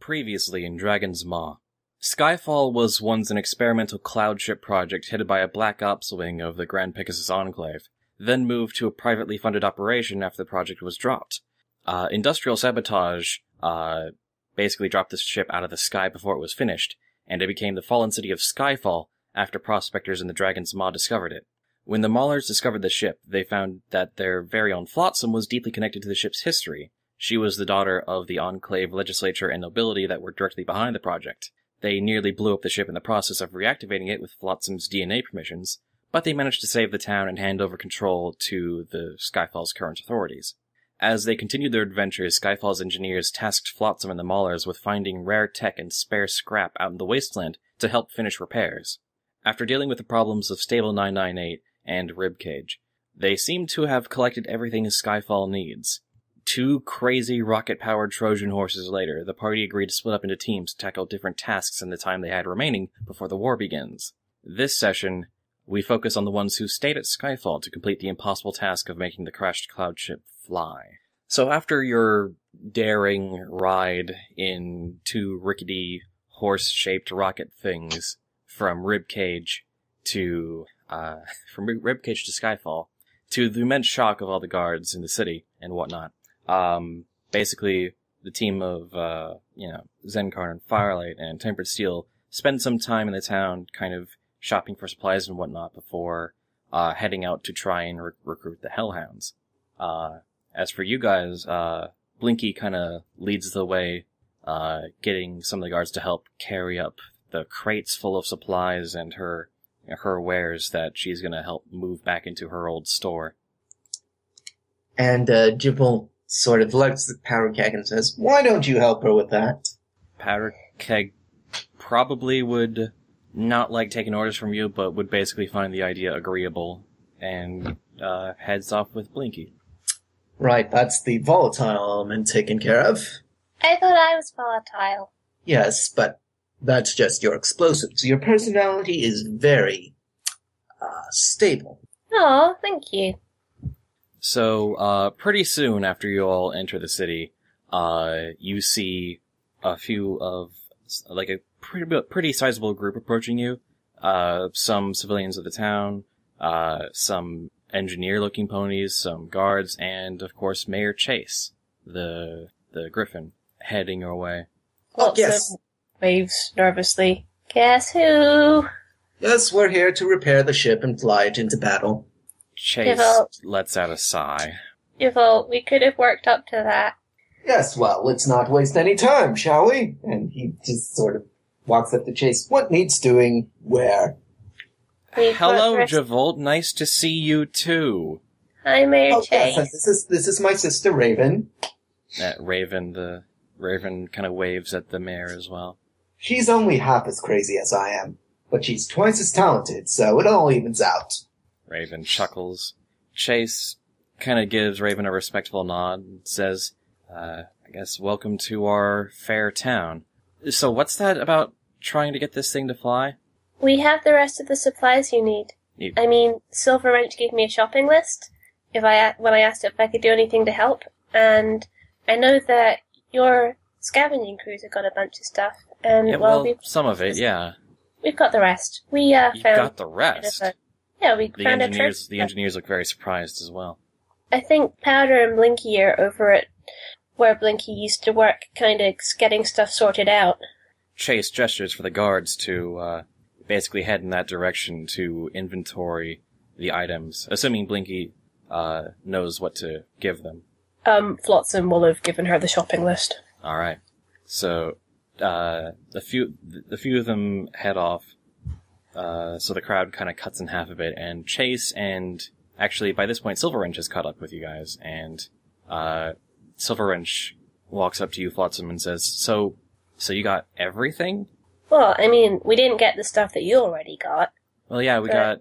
Previously in Dragon's Maw. Skyfall was once an experimental cloud ship project headed by a Black Ops wing of the Grand Pegasus Enclave, then moved to a privately funded operation after the project was dropped. Industrial Sabotage basically dropped this ship out of the sky before it was finished, and it became the fallen city of Skyfall after prospectors in the Dragon's Maw discovered it. When the Maulers discovered the ship, they found that their very own Flotsam was deeply connected to the ship's history. She was the daughter of the Enclave legislature and nobility that were directly behind the project. They nearly blew up the ship in the process of reactivating it with Flotsam's DNA permissions, but they managed to save the town and hand over control to the Skyfall's current authorities. As they continued their adventures, Skyfall's engineers tasked Flotsam and the Maulers with finding rare tech and spare scrap out in the wasteland to help finish repairs. After dealing with the problems of Stable 998 and Ribcage, they seem to have collected everything Skyfall needs. 2 crazy rocket-powered Trojan horses later, the party agreed to split up into teams to tackle different tasks in the time they had remaining before the war begins. This session, we focus on the ones who stayed at Skyfall to complete the impossible task of making the crashed cloud ship fly. So after your daring ride in 2 rickety, horse-shaped rocket things from Ribcage to Skyfall, to the immense shock of all the guards in the city and whatnot, basically, the team of, Zenkarn and Firelight and Tempered Steel spend some time in the town kind of shopping for supplies and whatnot before heading out to try and recruit the Hellhounds. As for you guys, Blinky kind of leads the way, getting some of the guards to help carry up the crates full of supplies and her wares that she's going to help move back into her old store. And Jibble sort of looks at Power Keg and says, "Why don't you help her with that?" Power Keg probably would not like taking orders from you, but would basically find the idea agreeable and heads off with Blinky. Right, that's the volatile element taken care of. I thought I was volatile. Yes, but that's just your explosives. Your personality is very stable. Oh, thank you. So, pretty soon after you all enter the city, you see a few of, like, a pretty sizable group approaching you. Some civilians of the town, some engineer-looking ponies, some guards, and, of course, Mayor Chase, the griffin, heading your way. Oh, yes. Waves nervously. Guess who? Yes, we're here to repair the ship and fly it into battle. Chase lets out a sigh. Javolt, we could have worked up to that. Yes, well, let's not waste any time, shall we? And he just sort of walks up to Chase. What needs doing where? Hello, Javolt. Nice to see you, too. Hi, Mayor Chase. Yes, this is my sister, Raven. Raven kind of waves at the mayor as well. She's only half as crazy as I am, but she's twice as talented, so it all evens out. Raven chuckles. Chase kind of gives Raven a respectful nod and says, I guess welcome to our fair town. So what's that about trying to get this thing to fly? We have the rest of the supplies you need. Silver Wrench gave me a shopping list when I asked if I could do anything to help, and I know that your scavenging crews have got a bunch of stuff. And yeah, well, some of it, yeah. We've got the rest. Got the rest? Yeah, the engineers look very surprised as well. I think Powder and Blinky are over at where Blinky used to work, kind of getting stuff sorted out. Chase gestures for the guards to basically head in that direction to inventory the items, assuming Blinky knows what to give them. Flotsam will have given her the shopping list. All right. So the few of them head off. So the crowd kind of cuts in half a bit, and Chase and, actually, by this point, Silver Wrench has caught up with you guys, and, Silver Wrench walks up to you, Flotsam, and says, So you got everything? Well, we didn't get the stuff that you already got. Well, yeah, we got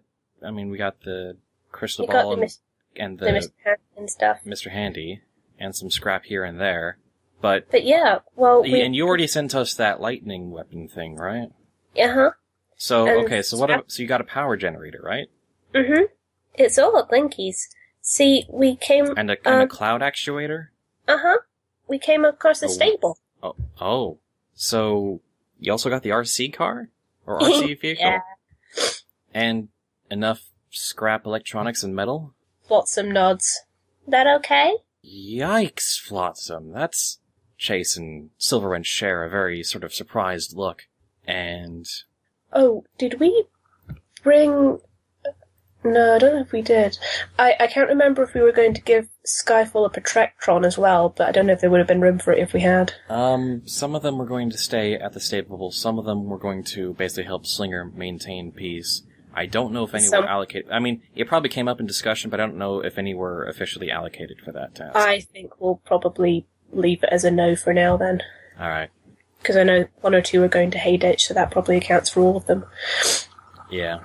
the crystal ball and the Mr. Handy and stuff. Mr. Handy, and some scrap here and there, But yeah, well, and you already sent us that lightning weapon thing, right? Uh-huh. So you got a power generator, right? Mm-hmm. It's all at Blinky's. See, we came... And a cloud actuator? Uh-huh. We came across the stable. Oh. So you also got the RC car or RC vehicle, yeah. And enough scrap electronics and metal. Flotsam nods. That okay? Yikes, Flotsam. That's Chase and Silver Wrench share a very sort of surprised look. And oh, did we bring? No, I don't know if we did. I can't remember if we were going to give Skyfall a Protectron as well, but I don't know if there would have been room for it if we had. Some of them were going to stay at the stable. Some of them were going to basically help Slinger maintain peace. I don't know if any were allocated. I mean, it probably came up in discussion, but I don't know if any were officially allocated for that task. I think we'll probably leave it as a no for now, then. All right. Because I know one or two are going to Hayditch, so that probably accounts for all of them. Yeah.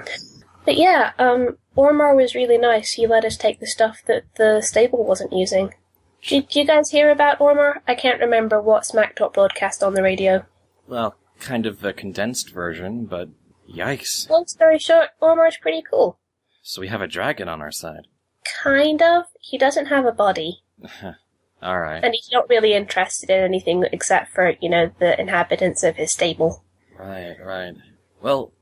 But yeah, Ormar was really nice. He let us take the stuff that the stable wasn't using. Did you guys hear about Ormar? I can't remember what Smacktop broadcast on the radio. Well, kind of a condensed version, but yikes. Long story short, Ormar's pretty cool. So we have a dragon on our side. Kind of. He doesn't have a body. All right. And he's not really interested in anything except for, you know, the inhabitants of his stable. Right, right. Well,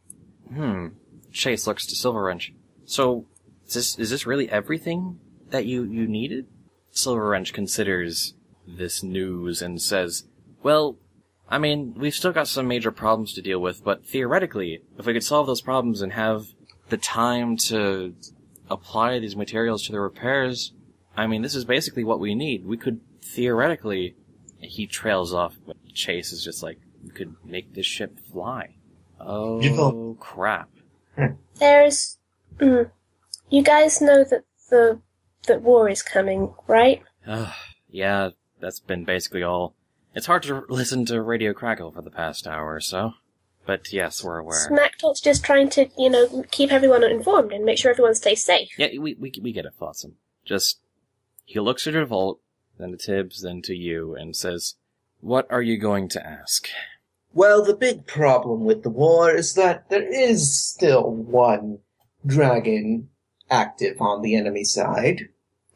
Chase looks to Silver Wrench. So, is this really everything that you needed? Silver Wrench considers this news and says, well, I mean, we've still got some major problems to deal with, but theoretically, if we could solve those problems and have the time to apply these materials to the repairs, I mean, this is basically what we need. We could theoretically... He trails off, but Chase is just like, we could make this ship fly. Oh, Jibble. Crap. There's... you guys know that that war is coming, right? Yeah, that's been basically all. It's hard to listen to Radio Crackle for the past hour or so. But yes, we're aware. Smacktalk's just trying to, you know, keep everyone informed and make sure everyone stays safe. Yeah, we get it, Flotsam. Just, he looks at Revolt, then to Tibbs, then to you, and says, what are you going to ask? Well, the big problem with the war is that there is still one dragon active on the enemy side,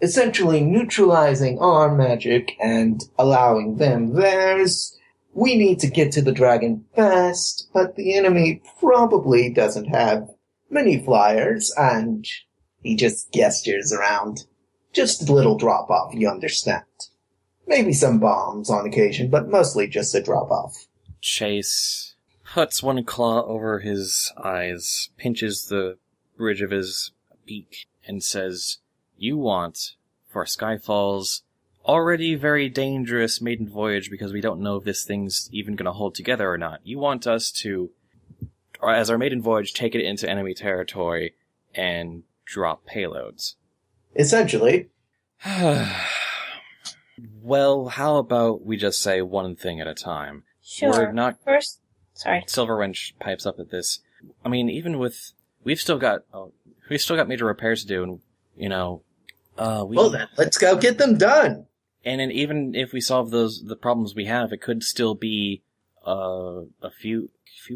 essentially neutralizing our magic and allowing them theirs. We need to get to the dragon fast, but the enemy probably doesn't have many flyers, and he just gestures around. Just a little drop-off, you understand. Maybe some bombs on occasion, but mostly just a drop-off. Chase puts one claw over his eyes, pinches the bridge of his beak, and says, you want, for Skyfall's already very dangerous maiden voyage, because we don't know if this thing's even going to hold together or not, you want us to, as our maiden voyage, take it into enemy territory and drop payloads. Essentially. Well, how about we just say one thing at a time? Sure. We're not... First... Sorry. Silver Wrench pipes up at this. I mean, even with... We've still got major repairs to do, and, you know... Well, then, let's go get them done! And then even if we solve the problems we have, it could still be a few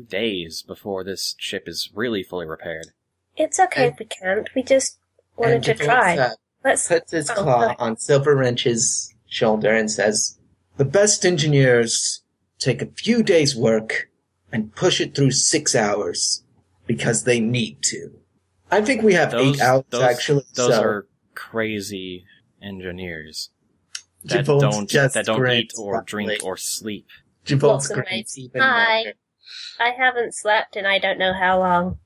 days before this ship is really fully repaired. It's okay if we can't. We just wanted to try. Let's puts his claw on Silver Wrench's shoulder and says, the best engineers... take a few days' work, and push it through 6 hours, because they need to. I think we have 8 hours, actually. Those are crazy engineers that don't eat or drink or sleep. Jibolt's crazy. Hi. I haven't slept, and I don't know how long.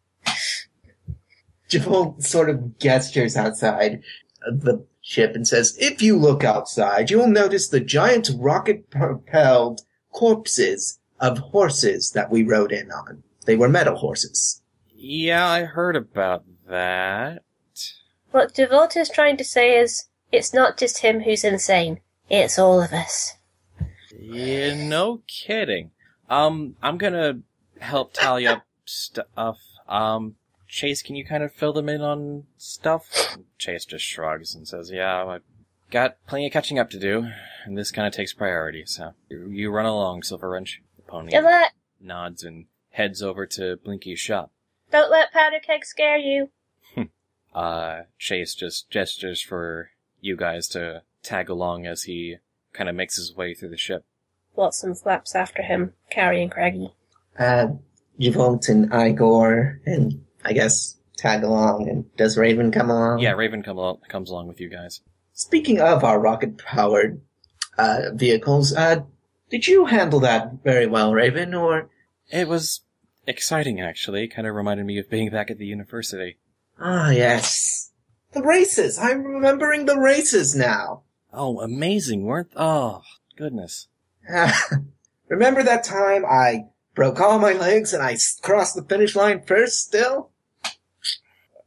Jibolt sort of gestures outside the ship and says, if you look outside, you will notice the giant rocket-propelled corpses of horses that we rode in on. They were metal horses. Yeah, I heard about that. What Javolt is trying to say is, it's not just him who's insane. It's all of us. Yeah, no kidding. I'm gonna help tally up stuff. Chase, can you kind of fill them in on stuff? Chase just shrugs and says, yeah, I got plenty of catching up to do, and this kind of takes priority, so you run along, Silver Wrench. The pony nods and heads over to Blinky's shop. Don't let Powder Keg scare you. Chase just gestures for you guys to tag along as he kind of makes his way through the ship. Watson flaps after him, carrying Craggy. Javolt and Igor, and I guess tag along. And does Raven come along? Yeah, Raven comes along with you guys. Speaking of our rocket-powered vehicles, did you handle that very well, Raven, or...? It was exciting, actually. Kind of reminded me of being back at the university. Ah, yes. The races! I'm remembering the races now! Oh, amazing, weren't... Oh, goodness. Remember that time I broke all my legs and I crossed the finish line first, still?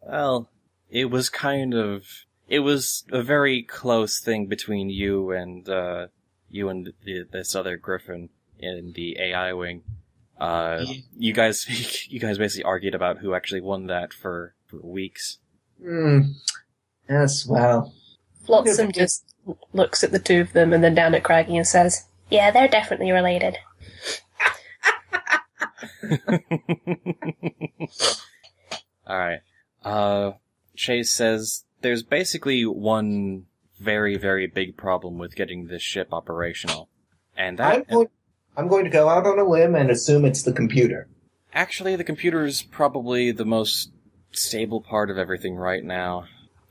Well, it was kind of... It was a very close thing between you and this other griffin in the AI wing. You guys basically argued about who actually won that for weeks. Hmm. Yes, well. Flotsam just looks at the two of them and then down at Craggy and says, "Yeah, they're definitely related." All right. Chase says, there's basically one very, very big problem with getting this ship operational. And that... I'm going to go out on a limb and assume it's the computer. Actually, the computer is probably the most stable part of everything right now.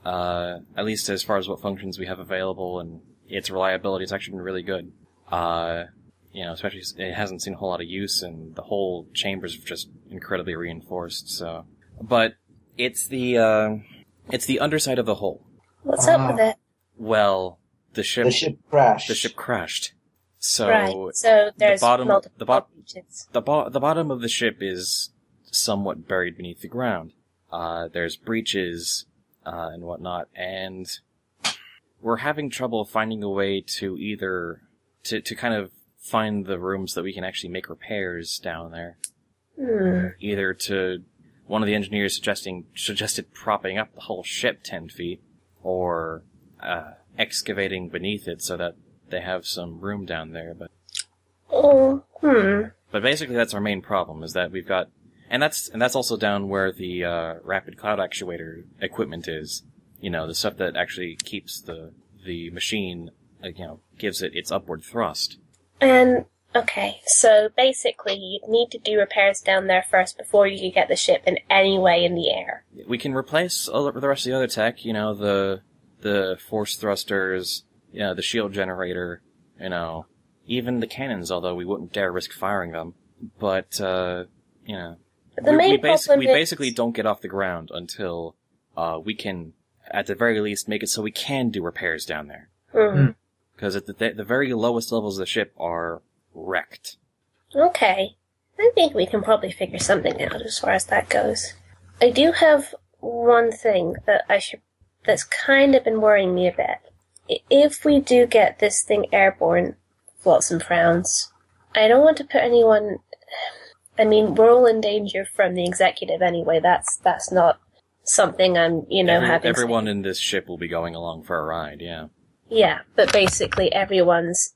At least as far as what functions we have available, and its reliability has actually been really good. Especially it hasn't seen a whole lot of use, and the whole chambers have just incredibly reinforced, so... But It's the underside of the hull. What's up with it? Well, the ship crashed. The ship crashed. So right. So there's the bottom of the ship is somewhat buried beneath the ground. There's breaches and whatnot, and we're having trouble finding a way to either to kind of find the rooms that we can actually make repairs down there. Mm. Either to one of the engineers suggested propping up the whole ship 10 feet, or excavating beneath it so that they have some room down there. But But basically, that's our main problem: is that we've got, and that's also down where the rapid cloud actuator equipment is. You know, the stuff that actually keeps the machine, gives it its upward thrust. And. Okay, so basically you'd need to do repairs down there first before you could get the ship in any way in the air. We can replace the rest of the other tech, the force thrusters, the shield generator, even the cannons, although we wouldn't dare risk firing them. But, we basically don't get off the ground until we can, at the very least, make it so we can do repairs down there. Because mm-hmm. at the very lowest levels of the ship are... wrecked. Okay. I think we can probably figure something out as far as that goes. I do have one thing that's kind of been worrying me a bit. If we do get this thing airborne, Flotsam frowns, I don't want to put anyone... I mean, we're all in danger from the executive anyway. That's not something I'm, having... Everyone in this ship will be going along for a ride, yeah. Yeah, but basically everyone's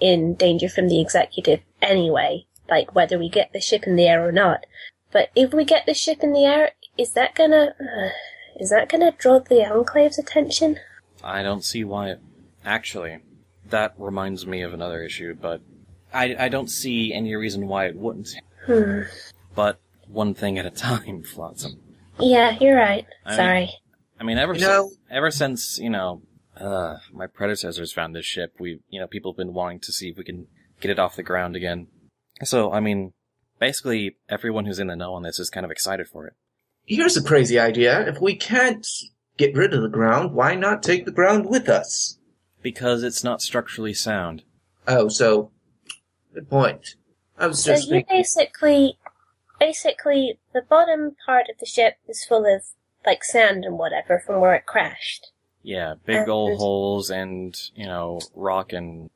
in danger from the executive anyway, like whether we get the ship in the air or not. But if we get the ship in the air, is that gonna draw the Enclave's attention? I don't see why it... Actually, that reminds me of another issue, but I don't see any reason why it wouldn't. Hmm. But one thing at a time, Flotsam. Yeah, you're right. Ever since my predecessors found this ship. People have been wanting to see if we can get it off the ground again. So, basically everyone who's in the know on this is kind of excited for it. Here's a crazy idea. If we can't get rid of the ground, why not take the ground with us? Because it's not structurally sound. Oh, so... Good point. I was just thinking... So you basically, the bottom part of the ship is full of, sand and whatever from where it crashed. Yeah, big old holes and, rock and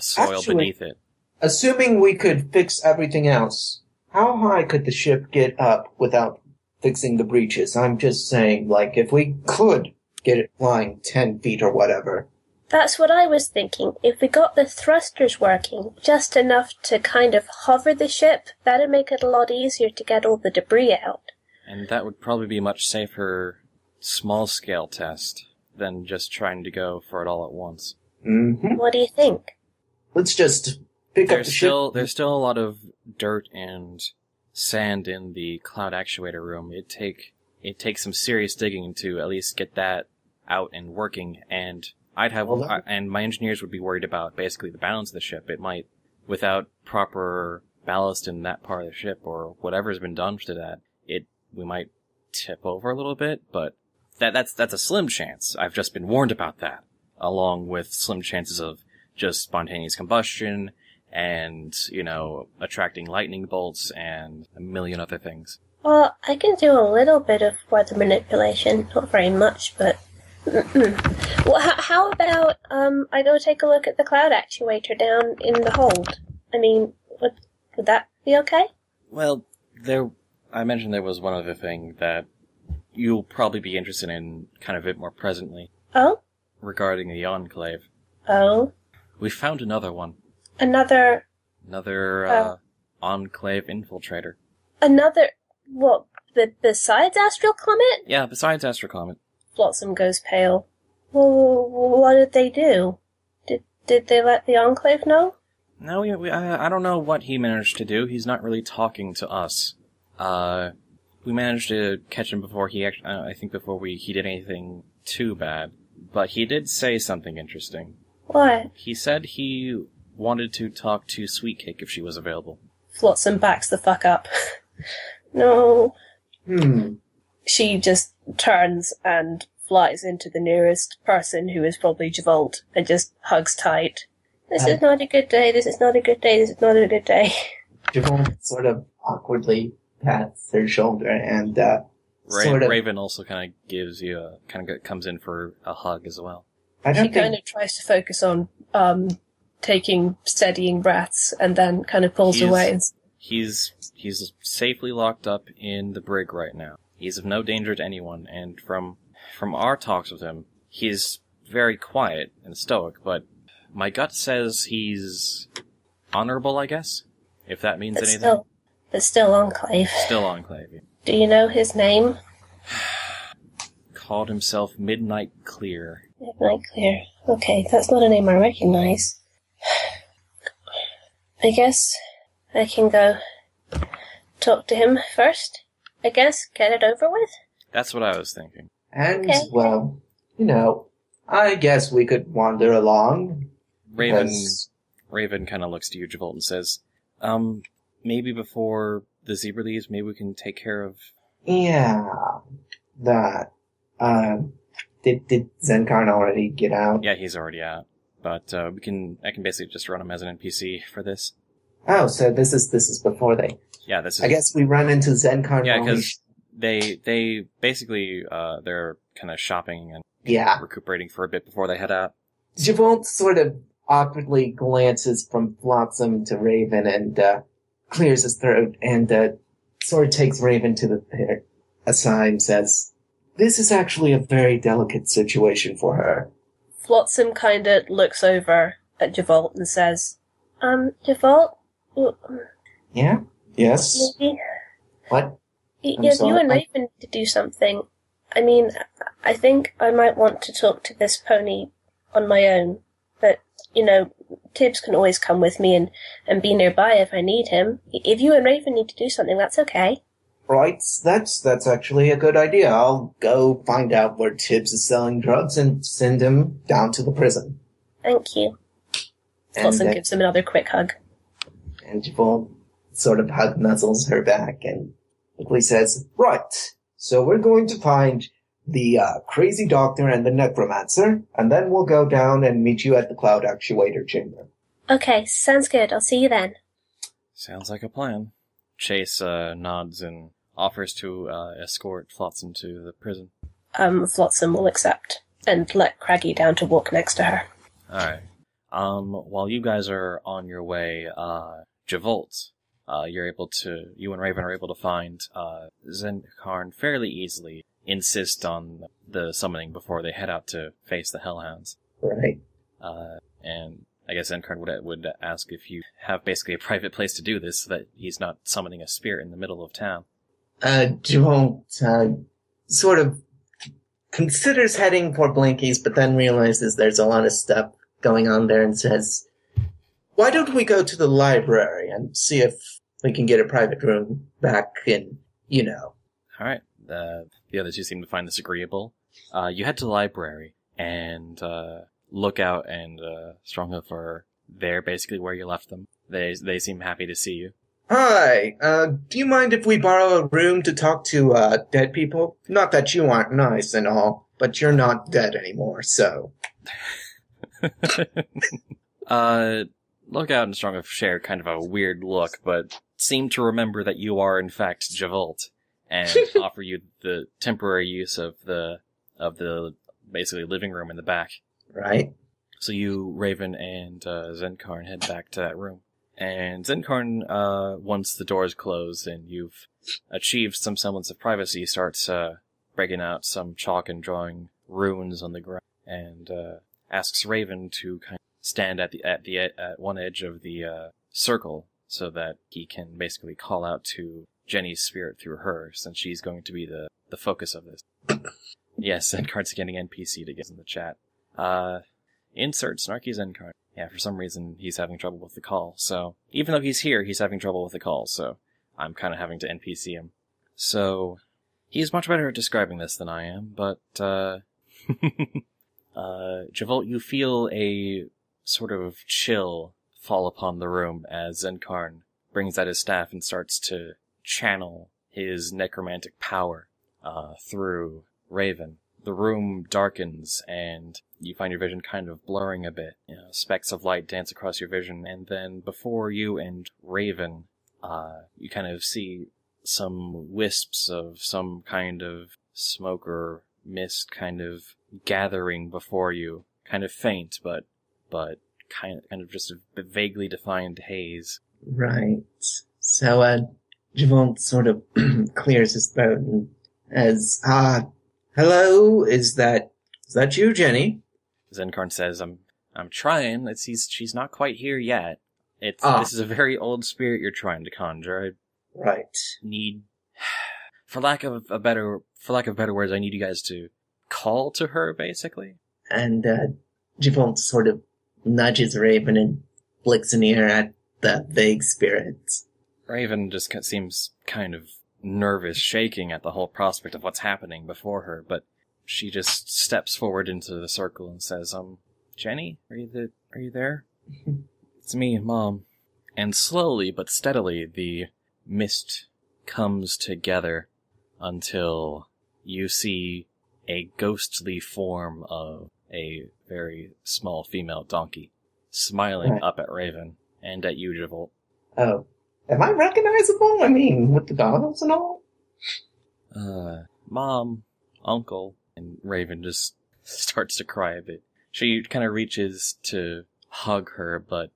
soil beneath it. Assuming we could fix everything else, how high could the ship get up without fixing the breaches? I'm just saying, if we could get it flying 10 feet or whatever. That's what I was thinking. If we got the thrusters working just enough to kind of hover the ship, that'd make it a lot easier to get all the debris out. And that would probably be a much safer small-scale test than just trying to go for it all at once. Mm-hmm. What do you think? Let's just pick up the ship. There's still a lot of dirt and sand in the cloud actuator room. It takes some serious digging to at least get that out and working, and my engineers would be worried about basically the balance of the ship. It might, without proper ballast in that part of the ship or whatever's been done to that, we might tip over a little bit, but that's a slim chance. I've just been warned about that, along with slim chances of just spontaneous combustion and, attracting lightning bolts and a million other things. Well, I can do a little bit of weather manipulation, not very much, but... Well, how about I go take a look at the cloud actuator down in the hold? I mean, would that be okay? Well, I mentioned there was one other thing that you'll probably be interested in kind of a bit more presently. Oh? Regarding the Enclave. Oh? We found another one. Another Enclave infiltrator. Another... What? Besides Astral Clement? Yeah, besides Astral Clement. Flotsam goes pale. Well, what did they do? Did they let the Enclave know? No, I don't know what he managed to do. He's not really talking to us. We managed to catch him before he did anything too bad. But he did say something interesting. What? He said he wanted to talk to Sweetcake if she was available. Flotsam backs the fuck up. No. She just turns and flies into the nearest person, who is probably Javolt, and just hugs tight. This is not a good day, this is not a good day, this is not a good day. Javolt sort of awkwardly pats her shoulder and Raven also kind of gives you comes in for a hug as well. Kind of tries to focus on taking steadying breaths and then kind of pulls away. He's safely locked up in the brig right now. He's of no danger to anyone, and from our talks with him, he's very quiet and stoic, but my gut says he's honorable, I guess, if that means anything. Still Enclave. Still Enclave, yeah. Do you know his name? Called himself Midnight Clear. Midnight Clear. Okay, that's not a name I recognize. I guess... I can go talk to him first, I guess, get it over with? That's what I was thinking. And, okay. Well, I guess we could wander along. Raven kind of looks to you, Javolt, and says, maybe before the zebra leaves, maybe we can take care of... Yeah, that. Did Zenkarn already get out? Yeah, he's already out. But I can basically just run him as an NPC for this. Oh, so this is before they... Yeah, this is... I guess we run into Zenkarn... Yeah, because they basically, they're kind of shopping and recuperating for a bit before they head out. Javolt sort of awkwardly glances from Flotsam to Raven and clears his throat and sort of takes Raven to the pair aside and says, this is actually a very delicate situation for her. Flotsam kind of looks over at Javolt and says, Javolt? Yeah? Yes? Maybe. What? You and Raven need to do something. I mean, I think I might want to talk to this pony on my own. But, Tibbs can always come with me and be nearby if I need him. If you and Raven need to do something, that's okay. Right, that's actually a good idea. I'll go find out where Tibbs is selling drugs and send him down to the prison. Thank you. Flotsam gives him another quick hug. And Javolt sort of hug nuzzles her back and quickly says, right, so we're going to find the crazy doctor and the necromancer, and then we'll go down and meet you at the cloud actuator chamber. Okay, sounds good. I'll see you then. Sounds like a plan. Chase nods and offers to escort Flotsam to the prison. Flotsam will accept and let Craggy down to walk next to her. All right. While you guys are on your way, Javolt, you and Raven are able to find, Zenkarn fairly easily, insist on the summoning before they head out to face the Hellhounds. Right. And I guess Zenkarn would ask if you have basically a private place to do this so that he's not summoning a spirit in the middle of town. Javolt, sort of considers heading for Blinky's, but then realizes there's a lot of stuff going on there and says, Why don't we go to the library and see if we can get a private room back in, you know. All right. The others you seem to find this agreeable. You head to the library and look out and Strong over there, basically where you left them. They seem happy to see you. Hi, do you mind if we borrow a room to talk to dead people? Not that you aren't nice and all, but you're not dead anymore, so. Look out and Strong share kind of a weird look, but seem to remember that you are in fact Javolt, and offer you the temporary use of the basically living room in the back. Right. So you, Raven, and Zenkarn head back to that room. And Zenkarn, once the door's closed and you've achieved some semblance of privacy, starts breaking out some chalk and drawing runes on the ground, and asks Raven to kind of stand at one edge of the circle so that he can basically call out to Jenny's spirit through her, since she's going to be the focus of this. Yes, Zenkarn's getting NPC'd again in the chat. Insert snarky Zenkarn. Yeah, for some reason, he's having trouble with the call, so... Even though he's here, he's having trouble with the call, so... I'm kind of having to NPC him. So... He's much better at describing this than I am, but, Javolt, you feel a sort of chill fall upon the room as Zenkarn brings out his staff and starts to channel his necromantic power through Raven. The room darkens, and you find your vision kind of blurring a bit. You know, specks of light dance across your vision, and then before you and Raven, you kind of see some wisps of some kind of smoke or mist kind of gathering before you. Kind of faint, but kind of just a vaguely defined haze. Right. So, Javolt sort of clears his throat and as, hello, is that you, Jenny? Zenkarn says, I'm trying. She's not quite here yet. This is a very old spirit you're trying to conjure. For lack of better words, I need you guys to call to her, basically. And, Javolt sort of nudges Raven and flicks an ear at that vague spirit. Raven just seems kind of nervous, shaking at the whole prospect of what's happening before her, but she just steps forward into the circle and says, Jenny, are you there? It's me, Mom. And slowly but steadily the mist comes together until you see a ghostly form of a very small female donkey smiling up at Raven and at you, Javolt. Oh. Am I recognizable? I mean, with the goggles and all? Mom, Uncle, and Raven just starts to cry a bit. She kind of reaches to hug her, but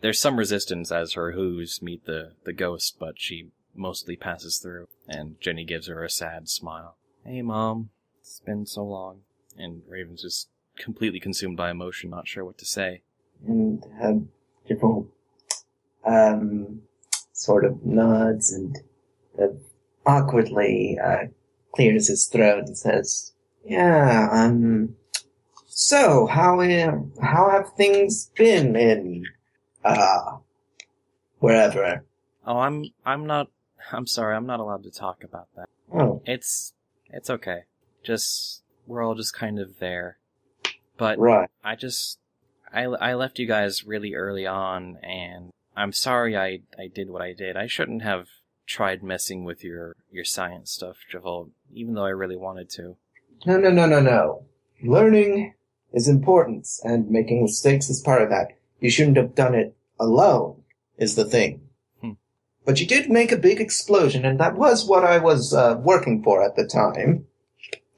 there's some resistance as her hooves meet the ghost, but she mostly passes through, and Jenny gives her a sad smile. Hey, Mom, it's been so long. And Raven's just completely consumed by emotion, not sure what to say. And, sort of nods and awkwardly clears his throat and says, "Yeah, so how have things been in wherever?" Oh, I'm sorry, I'm not allowed to talk about that. Oh, it's okay. Just we're all just kind of there, but right. I left you guys really early on and. I'm sorry I did what I did. I shouldn't have tried messing with your science stuff, Javolt, even though I really wanted to. No. Learning is important, and making mistakes is part of that. You shouldn't have done it alone, is the thing. Hmm. But you did make a big explosion, and that was what I was working for at the time,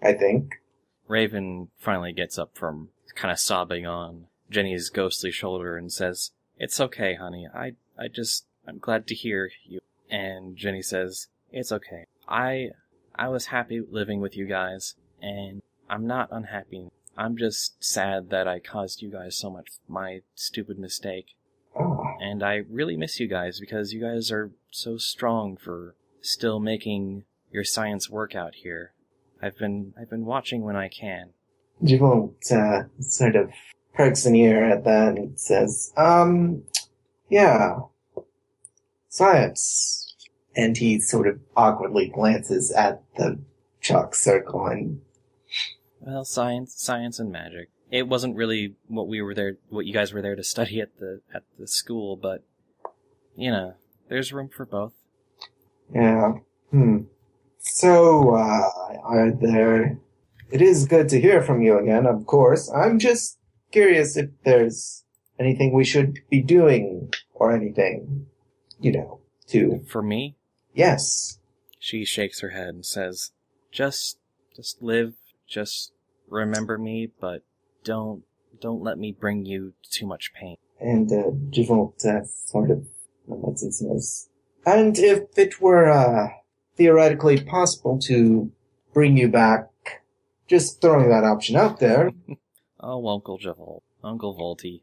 I think. Raven finally gets up from kind of sobbing on Jenny's ghostly shoulder and says... It's okay, honey. I'm glad to hear you. And Jenny says, it's okay. I was happy living with you guys, and I'm not unhappy. I'm just sad that I caused you guys so much, my stupid mistake. And I really miss you guys, because you guys are so strong for still making your science work out here. I've been watching when I can. Javolt, sort of perks an ear at that and says, yeah, science. And he sort of awkwardly glances at the chalk circle and... Well, science and magic. It wasn't really what you guys were there to study at the school, but, you know, there's room for both. Yeah. So, it is good to hear from you again, of course. I'm just curious if there's anything we should be doing or anything, you know, to... For me? Yes. She shakes her head and says, just live, just remember me, but don't let me bring you too much pain. And, Javolt, sort of, what's his nose? And if it were, theoretically possible to bring you back, just throwing that option out there. Oh, Uncle Javolt, Uncle Volty.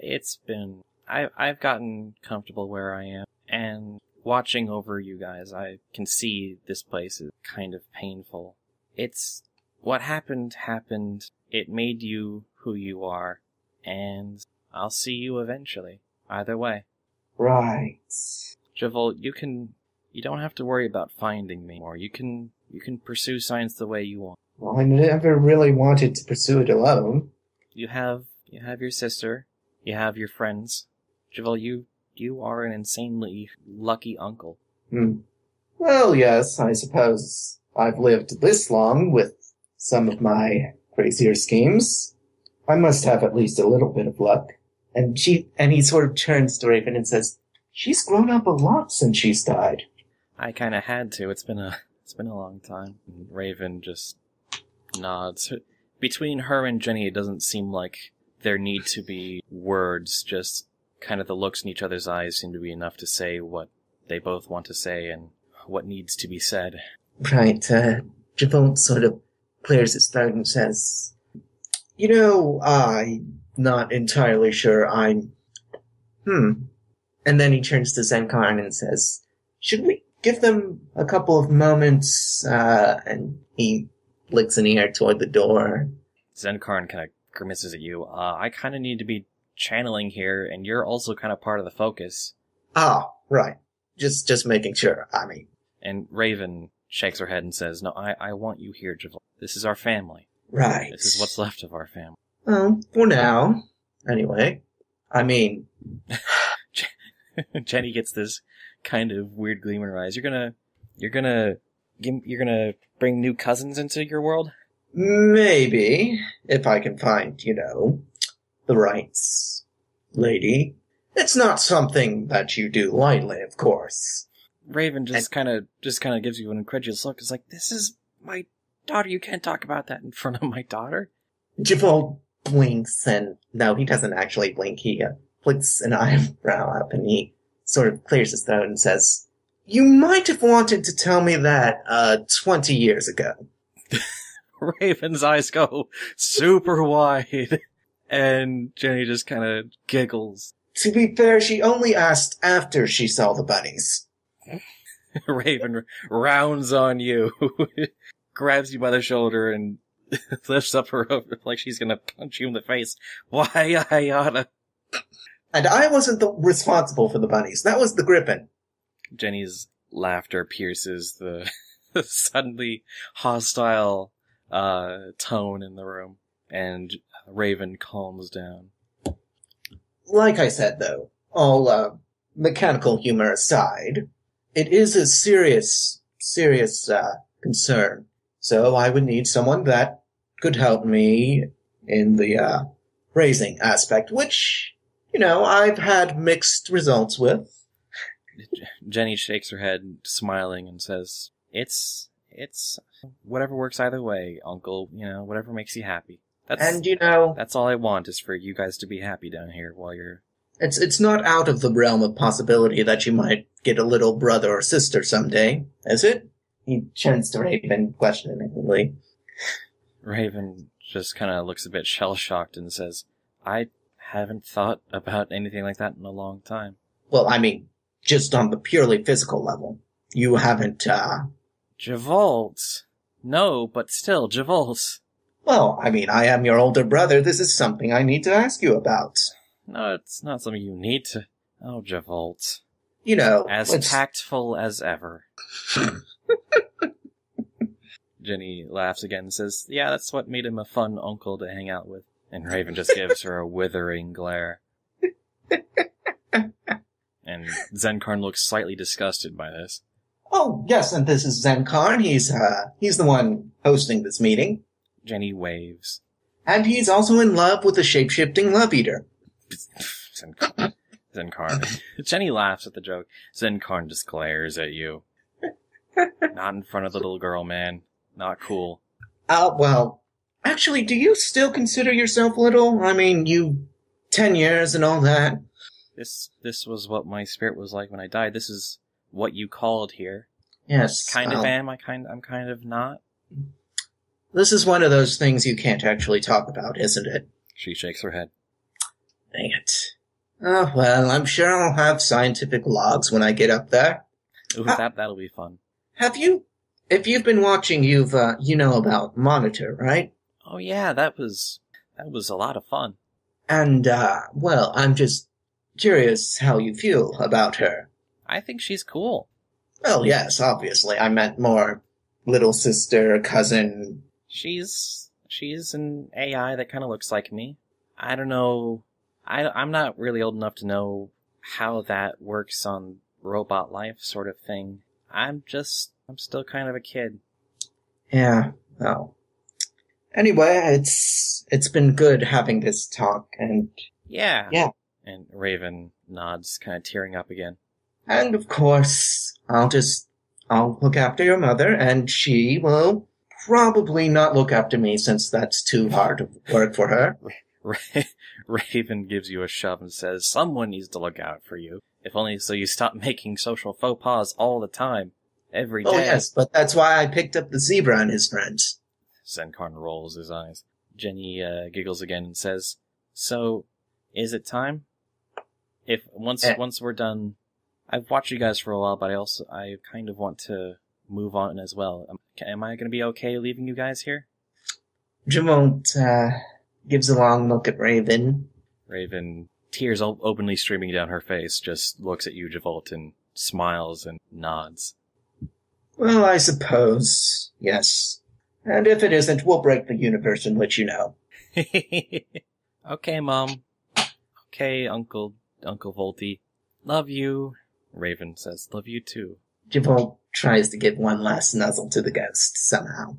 It's been... I've gotten comfortable where I am, and watching over you guys, I can see this place is kind of painful. It's... What happened. It made you who you are, and I'll see you eventually. Either way. Right. Javolt, you don't have to worry about finding me anymore. You can pursue science the way you want. Well, I never really wanted to pursue it alone. You have your sister. You have your friends. Javolt, you are an insanely lucky uncle. Well, yes, I suppose I've lived this long with some of my crazier schemes. I must have at least a little bit of luck. And he sort of turns to Raven and says, "She's grown up a lot since she's died." I kind of had to. It's been a long time. Raven just nods. Between her and Jenny, it doesn't seem like there need to be words. Just kind of the looks in each other's eyes seem to be enough to say what they both want to say and what needs to be said. Right. Javolt sort of clears his throat and says, "You know, I'm not entirely sure. And then he turns to Zenkarn and says, "Should we give them a couple of moments?" And he licks an ear toward the door. Zenkarn kind of grimaces at you. I kind of need to be channeling here, and you're also kind of part of the focus. Oh, right. Just making sure. I mean. And Raven shakes her head and says, "No, I want you here, Javolt. This is our family. Right. This is what's left of our family." Well, for now. Anyway. I mean... Jenny gets this kind of weird gleam in her eyes. You're gonna bring new cousins into your world? Maybe. If I can find, you know, the right lady. It's not something that you do lightly, of course. Raven just kind of gives you an incredulous look. It's like, "This is my daughter. You can't talk about that in front of my daughter." Javolt blinks, and no, he doesn't actually blink. He flicks an eyebrow up, and he sort of clears his throat and says, "You might have wanted to tell me that 20 years ago." Raven's eyes go super wide, and Jenny just kind of giggles. To be fair, she only asked after she saw the bunnies. Raven rounds on you, grabs you by the shoulder, and lifts up her over like she's gonna punch you in the face. "Why, I oughta..." "And I wasn't responsible for the bunnies. That was the Griffin." Jenny's laughter pierces the suddenly hostile tone in the room, and Raven calms down. Like I said, though, all mechanical humor aside, it is a serious concern. So I would need someone that could help me in the raising aspect, which... You know, I've had mixed results with. Jenny shakes her head, smiling, and says, It's whatever works either way, Uncle. You know, whatever makes you happy. And, you know... That's all I want, is for you guys to be happy down here while you're... It's not out of the realm of possibility that you might get a little brother or sister someday, is it? He turns to Raven, questioningly. Raven just kind of looks a bit shell-shocked and says, "I haven't thought about anything like that in a long time." Well, I mean, just on the purely physical level. You haven't, Javolt. No, but still, Javolt. Well, I mean, I am your older brother. This is something I need to ask you about. No, it's not something you need to... Oh, Javolt. You know... Tactful as ever. Jenny laughs again and says, yeah, that's what made him a fun uncle to hang out with. And Raven just gives her a withering glare. And Zenkarn looks slightly disgusted by this. Oh, yes, and this is Zenkarn. He's the one hosting this meeting. Jenny waves. And he's also in love with the shape-shifting love eater. Zenkarn. Jenny laughs at the joke. Zenkarn just glares at you. Not in front of the little girl, man. Not cool. Well, actually, do you still consider yourself little? I mean, you 10 years and all that. This was what my spirit was like when I died. This is what you called here. Yes. I kind of am. I'm kind of not. This is one of those things you can't actually talk about, isn't it? She shakes her head. Dang it. Oh, well, I'm sure I'll have scientific logs when I get up there. Ooh, that'll be fun. Have you... If you've been watching, you know about Monitor, right? Oh, yeah, that was a lot of fun. And, well, I'm just curious how you feel about her. I think she's cool. Well, yes, obviously. I meant more little sister, cousin. She's an AI that kind of looks like me. I don't know. I'm not really old enough to know how that works on robot life sort of thing. I'm still kind of a kid. Yeah, well. Anyway, it's been good having this talk, and... Yeah. Yeah. And Raven nods, kind of tearing up again. And, of course, I'll look after your mother, and she will probably not look after me, since that's too hard of work for her. Raven gives you a shove and says, someone needs to look out for you. If only so you stop making social faux pas all the time. Every day. Oh, yes, but that's why I picked up the zebra on his friends. Zenkarn rolls his eyes. Jenny giggles again and says, so, is it time? If once we're done... I've watched you guys for a while, but I kind of want to move on as well. Am I going to be okay leaving you guys here? Javolt gives a long look at Raven. Raven, tears openly streaming down her face, just looks at you, Javolt, and smiles and nods. Well, I suppose, yes. And if it isn't, we'll break the universe in which you know. Okay, Mom. Okay, Uncle Volty. Love you. Raven says, love you too. Javolt tries to give one last nuzzle to the ghost, somehow.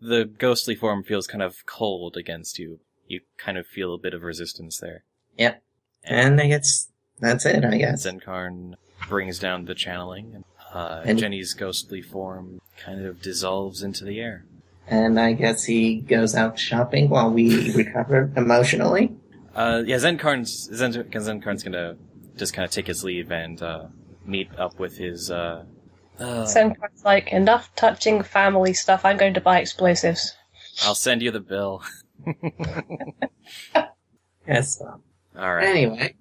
The ghostly form feels kind of cold against you. You kind of feel a bit of resistance there. Yep. And I guess that's it, I guess. Zenkarn brings down the channeling, and Jenny's ghostly form kind of dissolves into the air. And I guess he goes out shopping while we recover emotionally? Yeah, Zenkarn's gonna just kind of take his leave and meet up with his... Zenkarn's like, enough touching family stuff, I'm going to buy explosives. I'll send you the bill. Yes. Alright. Anyway.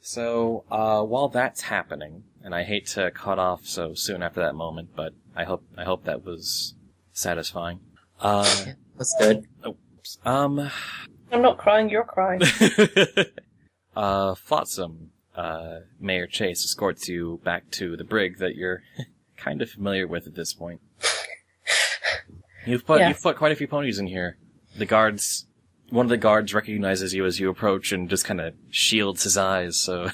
So, while that's happening... And I hate to cut off so soon after that moment, but I hope that was satisfying. That's good. Oh, I'm not crying, you're crying. Flotsam, Mayor Chase escorts you back to the brig that you're kind of familiar with at this point. You've put quite a few ponies in here. One of the guards recognizes you as you approach and just kind of shields his eyes, so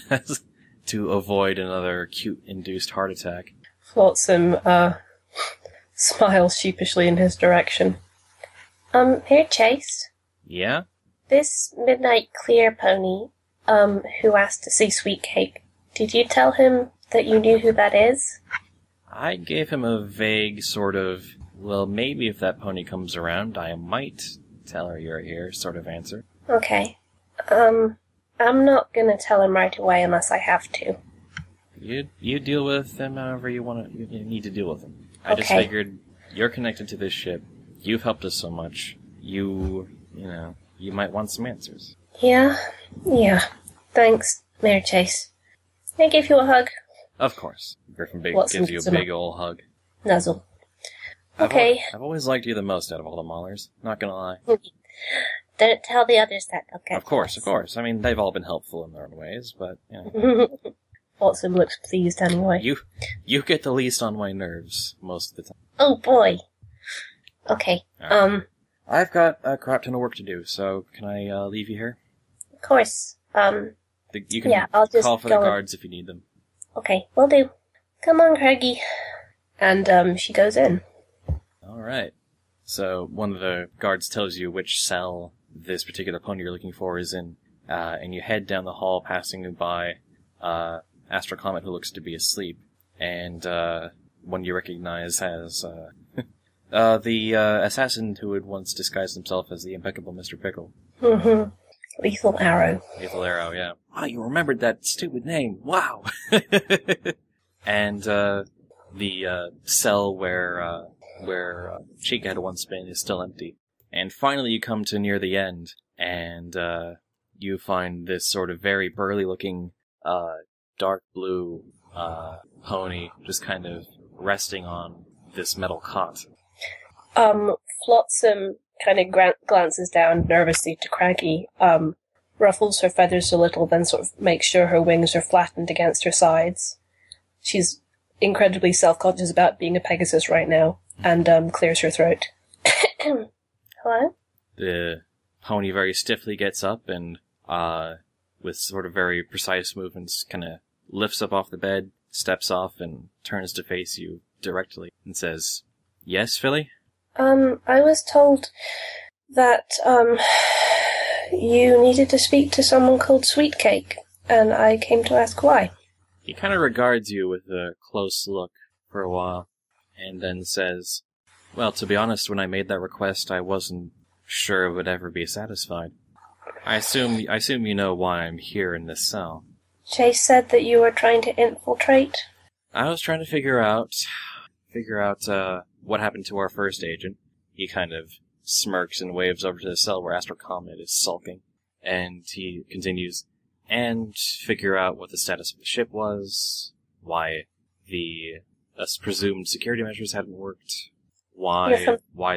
to avoid another acute-induced heart attack. Flotsam smiles sheepishly in his direction. Mayor Chase? Yeah? This Midnight Clear pony, who asked to see Sweetcake, did you tell him that you knew who that is? I gave him a vague sort of, well, maybe if that pony comes around, I might tell her you're here sort of answer. Okay. I'm not going to tell him right away unless I have to. You deal with him however you need to deal with him. Okay. I just figured you're connected to this ship. You've helped us so much. You might want some answers. Yeah. Thanks, Mayor Chase. Can I give you a hug? Of course. Griffin Big gives you a big ol' hug. Nuzzle. Okay. I've always liked you the most out of all the Maulers. Not gonna lie. Don't tell the others that, okay? Of course, of course. I mean, they've all been helpful in their own ways, but, you know. Watson looks pleased anyway. You get the least on my nerves most of the time. Oh, boy. Okay, right. I've got a crap ton of work to do, so can I leave you here? Of course. You can I'll just call for the guards if you need them. Okay, will do. Come on, Craggy. And she goes in. All right. So one of the guards tells you which cell this particular pony you're looking for is in, and you head down the hall, passing by Astral Clement, who looks to be asleep, and one you recognize as the assassin who had once disguised himself as the impeccable Mr. Pickle. Mm-hmm. Lethal Arrow. Lethal Arrow, yeah. Wow, you remembered that stupid name. Wow! And the cell where Chica had once been is still empty. And finally you come to near the end, and you find this sort of very burly-looking dark blue pony just kind of resting on this metal cot. Flotsam kind of glances down nervously to Craggy, ruffles her feathers a little, then sort of makes sure her wings are flattened against her sides. She's incredibly self-conscious about being a Pegasus right now, and clears her throat. Hello? The pony very stiffly gets up and, with sort of very precise movements, kind of lifts up off the bed, steps off, and turns to face you directly and says, "Yes, Philly?" I was told that, you needed to speak to someone called Sweetcake, and I came to ask why. He kind of regards you with a close look for a while, and then says, "Well, to be honest, when I made that request, I wasn't sure it would ever be satisfied. I assume you know why I'm here in this cell." Chase said that you were trying to infiltrate? I was trying to figure out what happened to our first agent. He kind of smirks and waves over to the cell where Astral Clement is sulking, and he continues, "And figure out what the status of the ship was, why the presumed security measures hadn't worked, why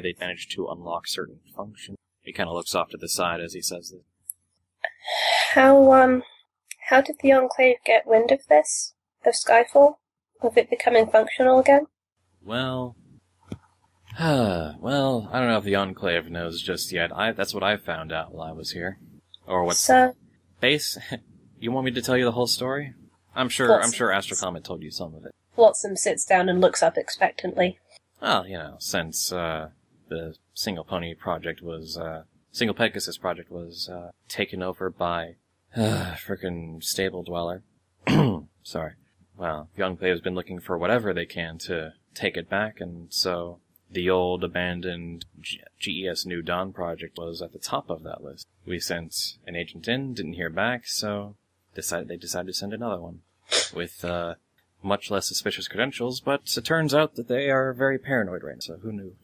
they managed to unlock certain functions." He kind of looks off to the side as he says this. How did the Enclave get wind of this? Of Skyfall? Of it becoming functional again? Well, I don't know if the Enclave knows just yet. That's what I found out while I was here. Or what's so, base? You want me to tell you the whole story? I'm sure Astral Clement told you some of it. Flotsam sits down and looks up expectantly. Well, you know, since the Single Pegasus project was taken over by frickin' Stable Dweller. Sorry. Well, the Enclave has been looking for whatever they can to take it back, and so the old abandoned GES New Dawn project was at the top of that list. We sent an agent in, didn't hear back, so they decided to send another one with much less suspicious credentials, but it turns out that they are very paranoid right now, so who knew?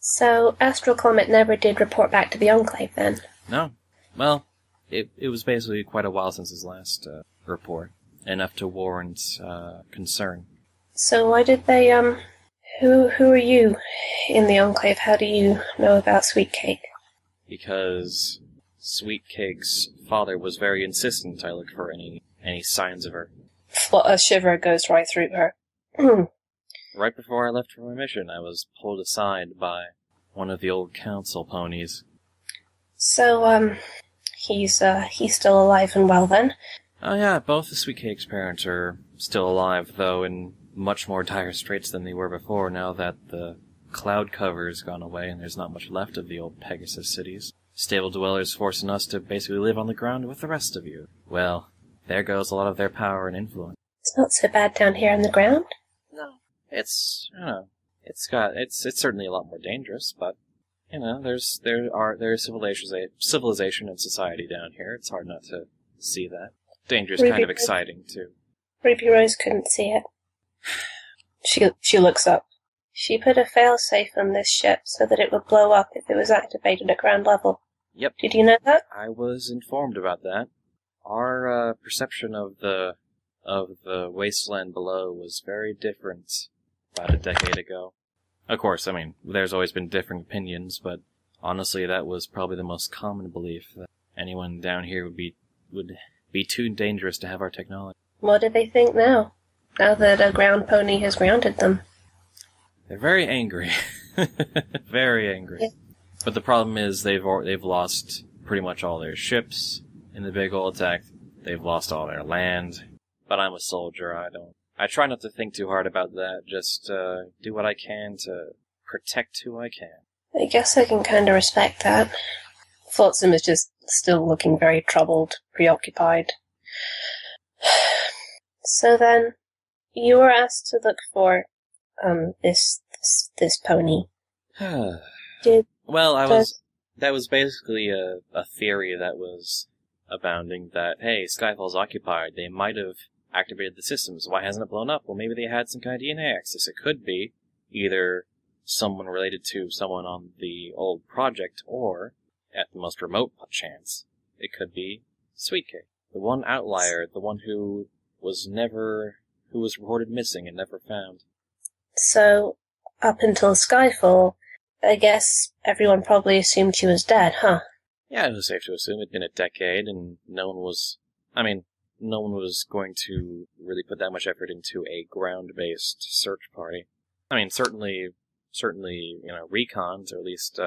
So Astral Clement never did report back to the Enclave then? No. Well, it was basically quite a while since his last report, enough to warrant concern. So why did they, who are you in the Enclave? How do you know about Sweetcake? Because Sweetcake's father was very insistent I look for any signs of her. A shiver goes right through her. Right before I left for my mission, I was pulled aside by one of the old council ponies. So, he's still alive and well then? Oh yeah, both the Sweetcake's parents are still alive, though in much more dire straits than they were before, now that the cloud cover has gone away and there's not much left of the old Pegasus cities. Stable Dweller's forcing us to basically live on the ground with the rest of you. Well, there goes a lot of their power and influence. It's not so bad down here on the ground? No. It's, you know, it's certainly a lot more dangerous, but, you know, there is civilization and society down here. It's hard not to see that. Dangerous, kind of exciting, too. Ruby Rose couldn't see it. She looks up. She put a fail-safe on this ship so that it would blow up if it was activated at ground level. Yep. Did you know that? I was informed about that. Our perception of the wasteland below was very different about a decade ago. Of course, I mean, there's always been different opinions, but honestly, that was probably the most common belief, that anyone down here would be too dangerous to have our technology. What do they think now? Now that a ground pony has grounded them? They're very angry. Very angry. Yeah. But the problem is they've lost pretty much all their ships in the big ol' attack. They've lost all their land. But I'm a soldier, I try not to think too hard about that, just do what I can to protect who I can. I guess I can kind of respect that. Flotsam is just still looking very troubled, preoccupied. So then, you were asked to look for this pony. That was basically a theory that was abounding that, hey, Skyfall's occupied, they might have activated the systems. Why hasn't it blown up? Well, maybe they had some kind of DNA access. It could be either someone related to someone on the old project, or, at the most remote chance, it could be Sweetcake. The one outlier, the one who was reported missing and never found. So, up until Skyfall, I guess everyone probably assumed she was dead, huh? Yeah, it was safe to assume. It'd been a decade, and no one was going to really put that much effort into a ground-based search party. I mean, certainly, recons, or at least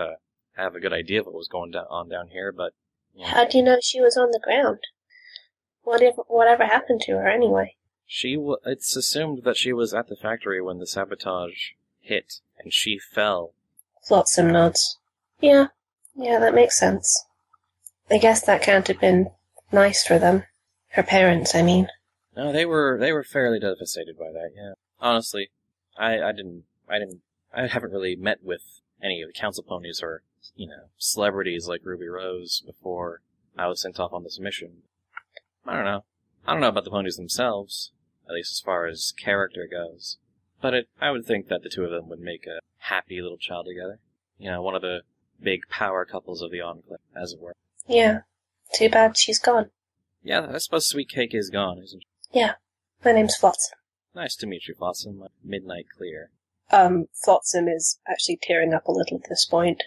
have a good idea of what was going on down here, but... You know, how do you know she was on the ground? Whatever happened to her, anyway? It's assumed that she was at the factory when the sabotage hit, and she fell. Flotsam nods. Yeah, that makes sense. I guess that can't have been nice for them. Her parents, I mean. No, they were fairly devastated by that. Yeah, honestly, I haven't really met with any of the council ponies or celebrities like Ruby Rose before I was sent off on this mission. I don't know about the ponies themselves, at least as far as character goes. But I would think that the two of them would make a happy little child together. One of the big power couples of the Enclave, as it were. Yeah, too bad she's gone. Yeah, I suppose Sweetcake is gone, isn't she? Yeah. My name's Flotsam. Nice to meet you, Flotsam. Midnight Clear. Flotsam is actually tearing up a little at this point.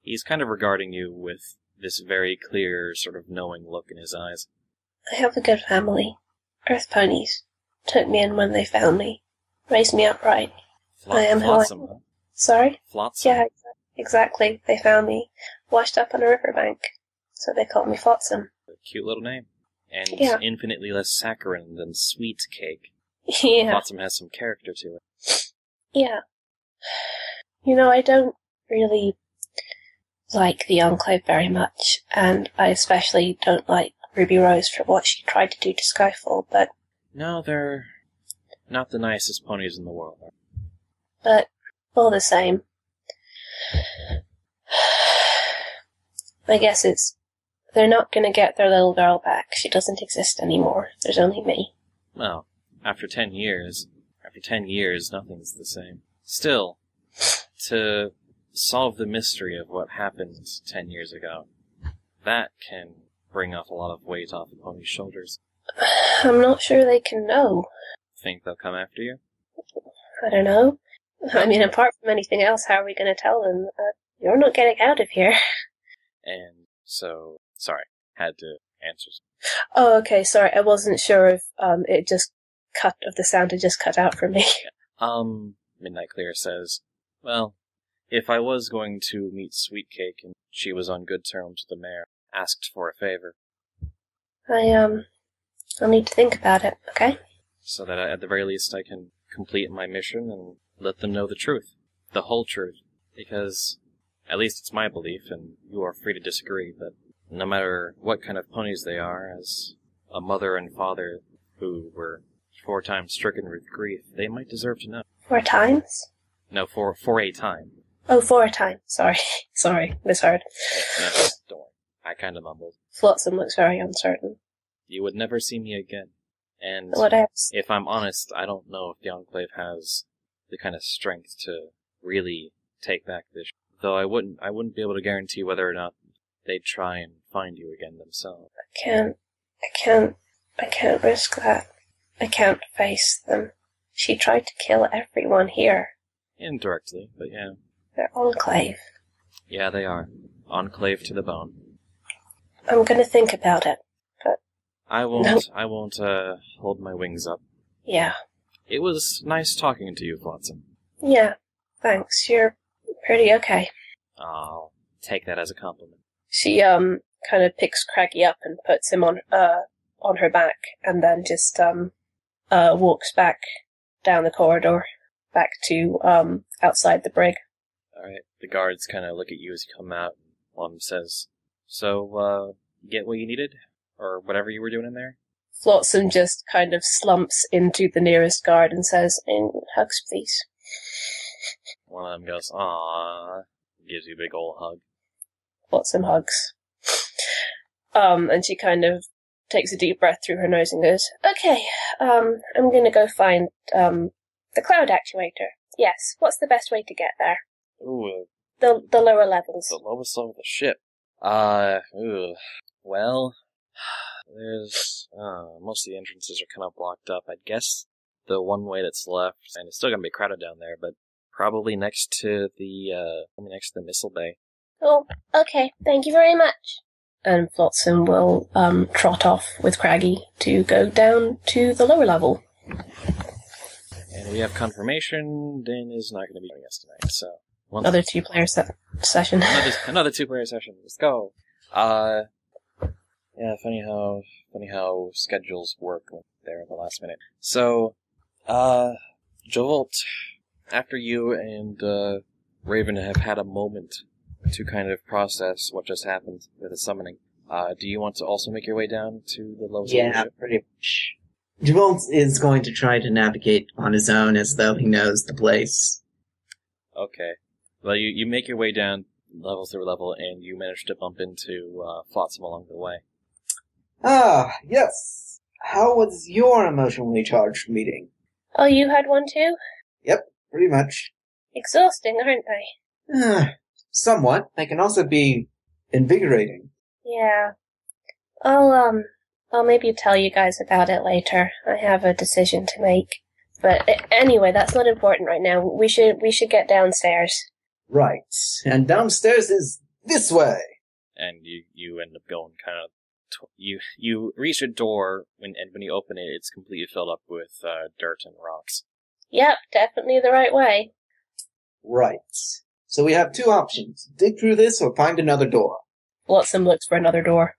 He's kind of regarding you with this very clear, sort of knowing look in his eyes. I have a good family. Earth ponies. Took me in when they found me. Raised me upright. I am Flotsam, who I am. Sorry? Flotsam? Yeah, exactly. They found me washed up on a riverbank, so they called me Flotsam. A cute little name. And yeah. Infinitely less saccharine than Sweetcake. Yeah. Flotsam has some character to it. Yeah. I don't really like the Enclave very much, and I especially don't like Ruby Rose for what she tried to do to Skyfall, but... No, they're not the nicest ponies in the world. But all the same. I guess they're not going to get their little girl back. She doesn't exist anymore. There's only me. Well, after 10 years, nothing's the same. Still, to solve the mystery of what happened 10 years ago, that can bring off a lot of weight off the pony's shoulders. I'm not sure they can know. Think they'll come after you? I don't know. I mean, apart from anything else, how are we going to tell them that you're not getting out of here? And so... Sorry, had to answer. Oh, okay, sorry. I wasn't sure if the sound had just cut out for me. Yeah. Midnight Clear says, well, if I was going to meet Sweetcake and she was on good terms with the mayor, asked for a favor. I'll need to think about it, okay? So that at the very least I can complete my mission and let them know the truth. The whole truth. Because, at least it's my belief, and you are free to disagree, but no matter what kind of ponies they are, as a mother and father who were 4 times stricken with grief, they might deserve to know. 4 times? No, for a time. Oh, for a time. Sorry, misheard. No, don't worry. I kind of mumbled. Flotsam looks very uncertain. You would never see me again. And if I'm honest, I don't know if the Enclave has the kind of strength to really take back this. Though I wouldn't be able to guarantee whether or not they'd try and find you again themselves. I can't risk that. I can't face them. She tried to kill everyone here. Indirectly, but yeah. They're enclave. Yeah, they are. Enclave to the bone. I'm going to think about it, but... I won't hold my wings up. Yeah. It was nice talking to you, Flotsam. Yeah, thanks. You're pretty okay. I'll take that as a compliment. She, kind of picks Craggy up and puts him on her back, and then just, walks back down the corridor, back to, outside the brig. Alright, the guards kind of look at you as you come out, and one of them says, so, get what you needed? Or whatever you were doing in there? Flotsam just kind of slumps into the nearest guard and says, and hugs, please. One of them goes, aww, gives you a big ol' hug. Flotsam hugs. And she kind of takes a deep breath through her nose and goes, okay, I'm gonna go find, the cloud actuator. Yes, what's the best way to get there? Ooh. The lower levels. The lowest level of the ship. Ooh. Well, there's, most of the entrances are kind of blocked up. I guess the one way that's left, and it's still gonna be crowded down there, but probably next to the, next to the missile bay. Cool. Okay, thank you very much. And Flotsam will, trot off with Craggy to go down to the lower level. And we have confirmation, Dan is not going to be joining us tonight, so... Another two-player session. Another two-player session. Let's go. Yeah, funny how schedules work there at the last minute. So, Javolt, after you and, Raven have had a moment to kind of process what just happened with the summoning, do you want to also make your way down to the lowest level? Yeah, pretty much. Javolt is going to try to navigate on his own as though he knows the place. Okay. Well, you make your way down level through level, and you manage to bump into Flotsam along the way. Ah, yes. How was your emotionally charged meeting? Oh, you had one too? Yep, pretty much. Exhausting, aren't they? Somewhat. They can also be invigorating. Yeah. I'll maybe tell you guys about it later. I have a decision to make. But anyway, that's not important right now. We should get downstairs. Right. And downstairs is this way. And you end up going kind of... You reach a door, and when you open it, it's completely filled up with dirt and rocks. Yep, definitely the right way. Right. So we have two options. Dig through this or find another door. Flotsam looks for another door.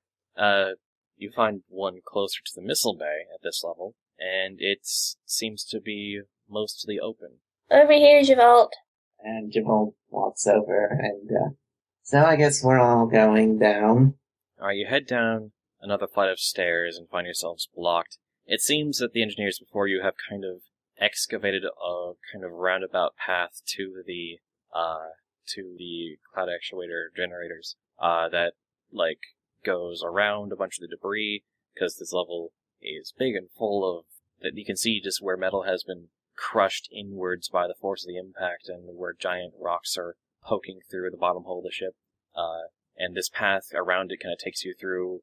You find one closer to the missile bay at this level, and it seems to be mostly open. Over here, Javolt. And Javolt walks over, and so I guess we're all going down. Alright, you head down another flight of stairs and find yourselves blocked. It seems that the engineers before you have kind of excavated a kind of roundabout path to the cloud actuator generators that, like, goes around a bunch of the debris, because this level is big and full of... that you can see just where metal has been crushed inwards by the force of the impact and where giant rocks are poking through the bottom hole of the ship. And this path around it kind of takes you through...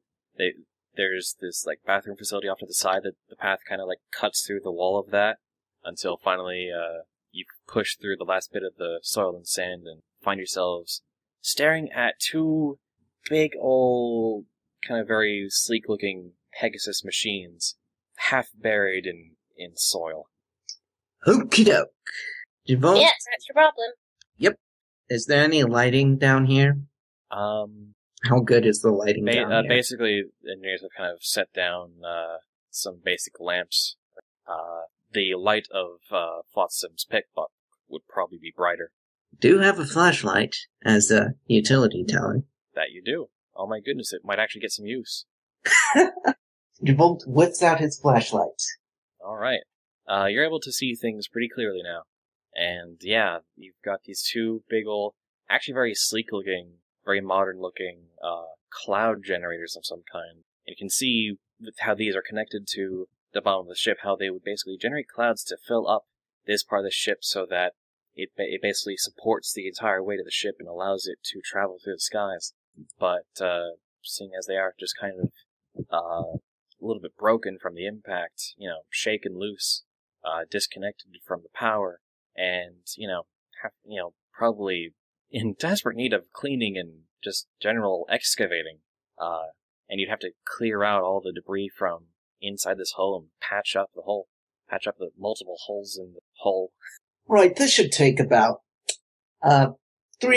There's this, like, bathroom facility off to the side that the path kind of, like, cuts through the wall of that until finally you push through the last bit of the soil and sand and find yourselves staring at two... big old, kind of very sleek-looking Pegasus machines, half buried in soil. Okie doke. Javolt? Yes, that's your problem. Yep. Is there any lighting down here? How good is the lighting down here? Basically, engineers have kind of set down some basic lamps. The light of Flotsam's pickpocket would probably be brighter. Do have a flashlight as a utility tower. That you do. Oh my goodness, it might actually get some use. Javolt whips out his flashlight. Alright. You're able to see things pretty clearly now. And yeah, you've got these two big old, actually very sleek looking, very modern looking, cloud generators of some kind. And you can see how these are connected to the bottom of the ship, how they would basically generate clouds to fill up this part of the ship so that it basically supports the entire weight of the ship and allows it to travel through the skies. But seeing as they are just kind of a little bit broken from the impact, shaken loose, disconnected from the power, and, probably in desperate need of cleaning and just general excavating. And you'd have to clear out all the debris from inside this hull and patch up the hull, patch up the multiple holes in the hull. Right, this should take about 3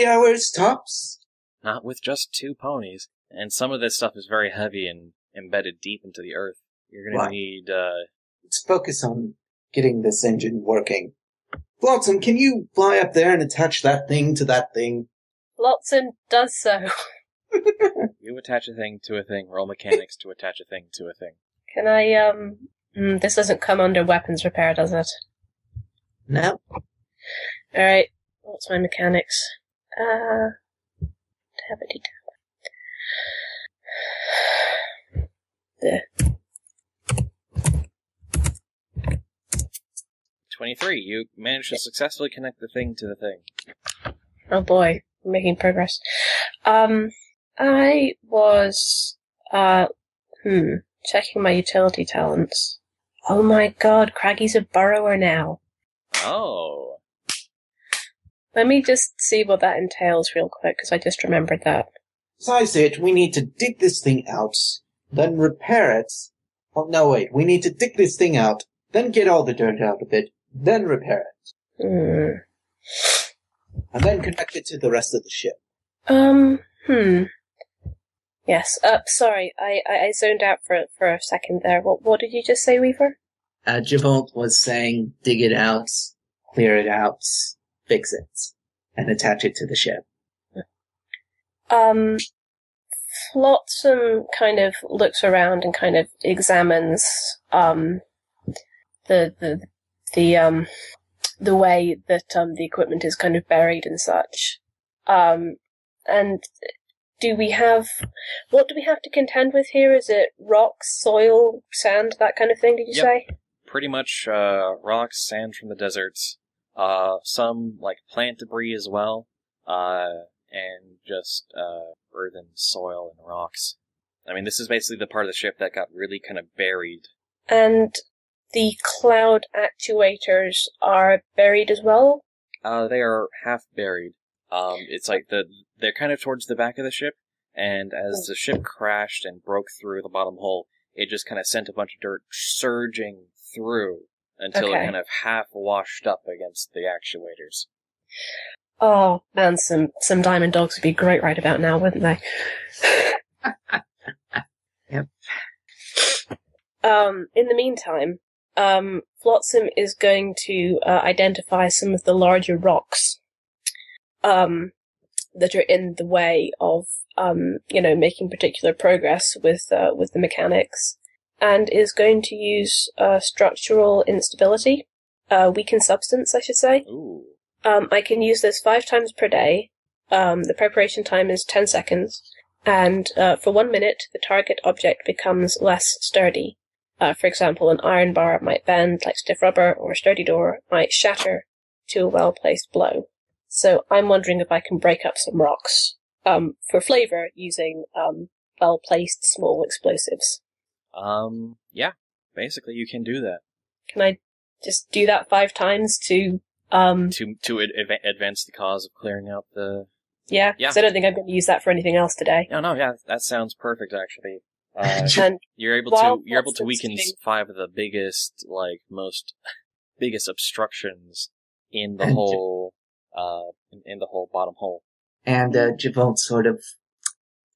hours tops. Not with just 2 ponies. And some of this stuff is very heavy and embedded deep into the earth. You're going to need... Let's focus on getting this engine working. Flotsam, can you fly up there and attach that thing to that thing? Flotsam does so. You attach a thing to a thing. Roll mechanics to attach a thing to a thing. Can I, this doesn't come under weapons repair, does it? No. Alright. What's my mechanics? There. 23. You managed to successfully connect the thing to the thing. Oh boy, I'm making progress. I was, checking my utility talents. Oh my god, Craggy's a burrower now. Oh. Let me just see what that entails real quick, because I just remembered that. Besides it, we need to dig this thing out, then repair it. Oh, no, wait, we need to dig this thing out, then get all the dirt out of it, then repair it. And then connect it to the rest of the ship. Yes, sorry, I zoned out for a second there. What did you just say, Weaver? Javolt was saying dig it out, clear it out, fix it, and attach it to the ship. Flotsam kind of looks around and kind of examines, the way that, the equipment is kind of buried and such. And what do we have to contend with here? Is it rocks, soil, sand, that kind of thing, did you say? Pretty much, rocks, sand from the deserts, some, plant debris as well, and just, earth and soil and rocks. I mean, this is basically the part of the ship that got really kind of buried. And the cloud actuators are buried as well? They are half buried. It's like they're kind of towards the back of the ship, and as the ship crashed and broke through the bottom hole, it just kind of sent a bunch of dirt surging through until it kind of half washed up against the actuators. Oh, man, some Diamond Dogs would be great right about now, wouldn't they? Yep. In the meantime, Flotsam is going to identify some of the larger rocks that are in the way of, making particular progress with the mechanics, and is going to use structural instability, weakened substance, I should say. Ooh. I can use this 5 times per day. The preparation time is 10 seconds, and for 1 minute, the target object becomes less sturdy. For example, an iron bar might bend like stiff rubber, or a sturdy door might shatter to a well-placed blow. So I'm wondering if I can break up some rocks for flavor using well-placed small explosives. Yeah, basically you can do that. Can I just do that 5 times to advance the cause of clearing out the... Yeah, because I don't think I'm going to use that for anything else today. No, yeah, that sounds perfect, actually. And you're able to weaken 5 of the biggest, biggest obstructions in the whole... in the whole bottom hole. And Javolt sort of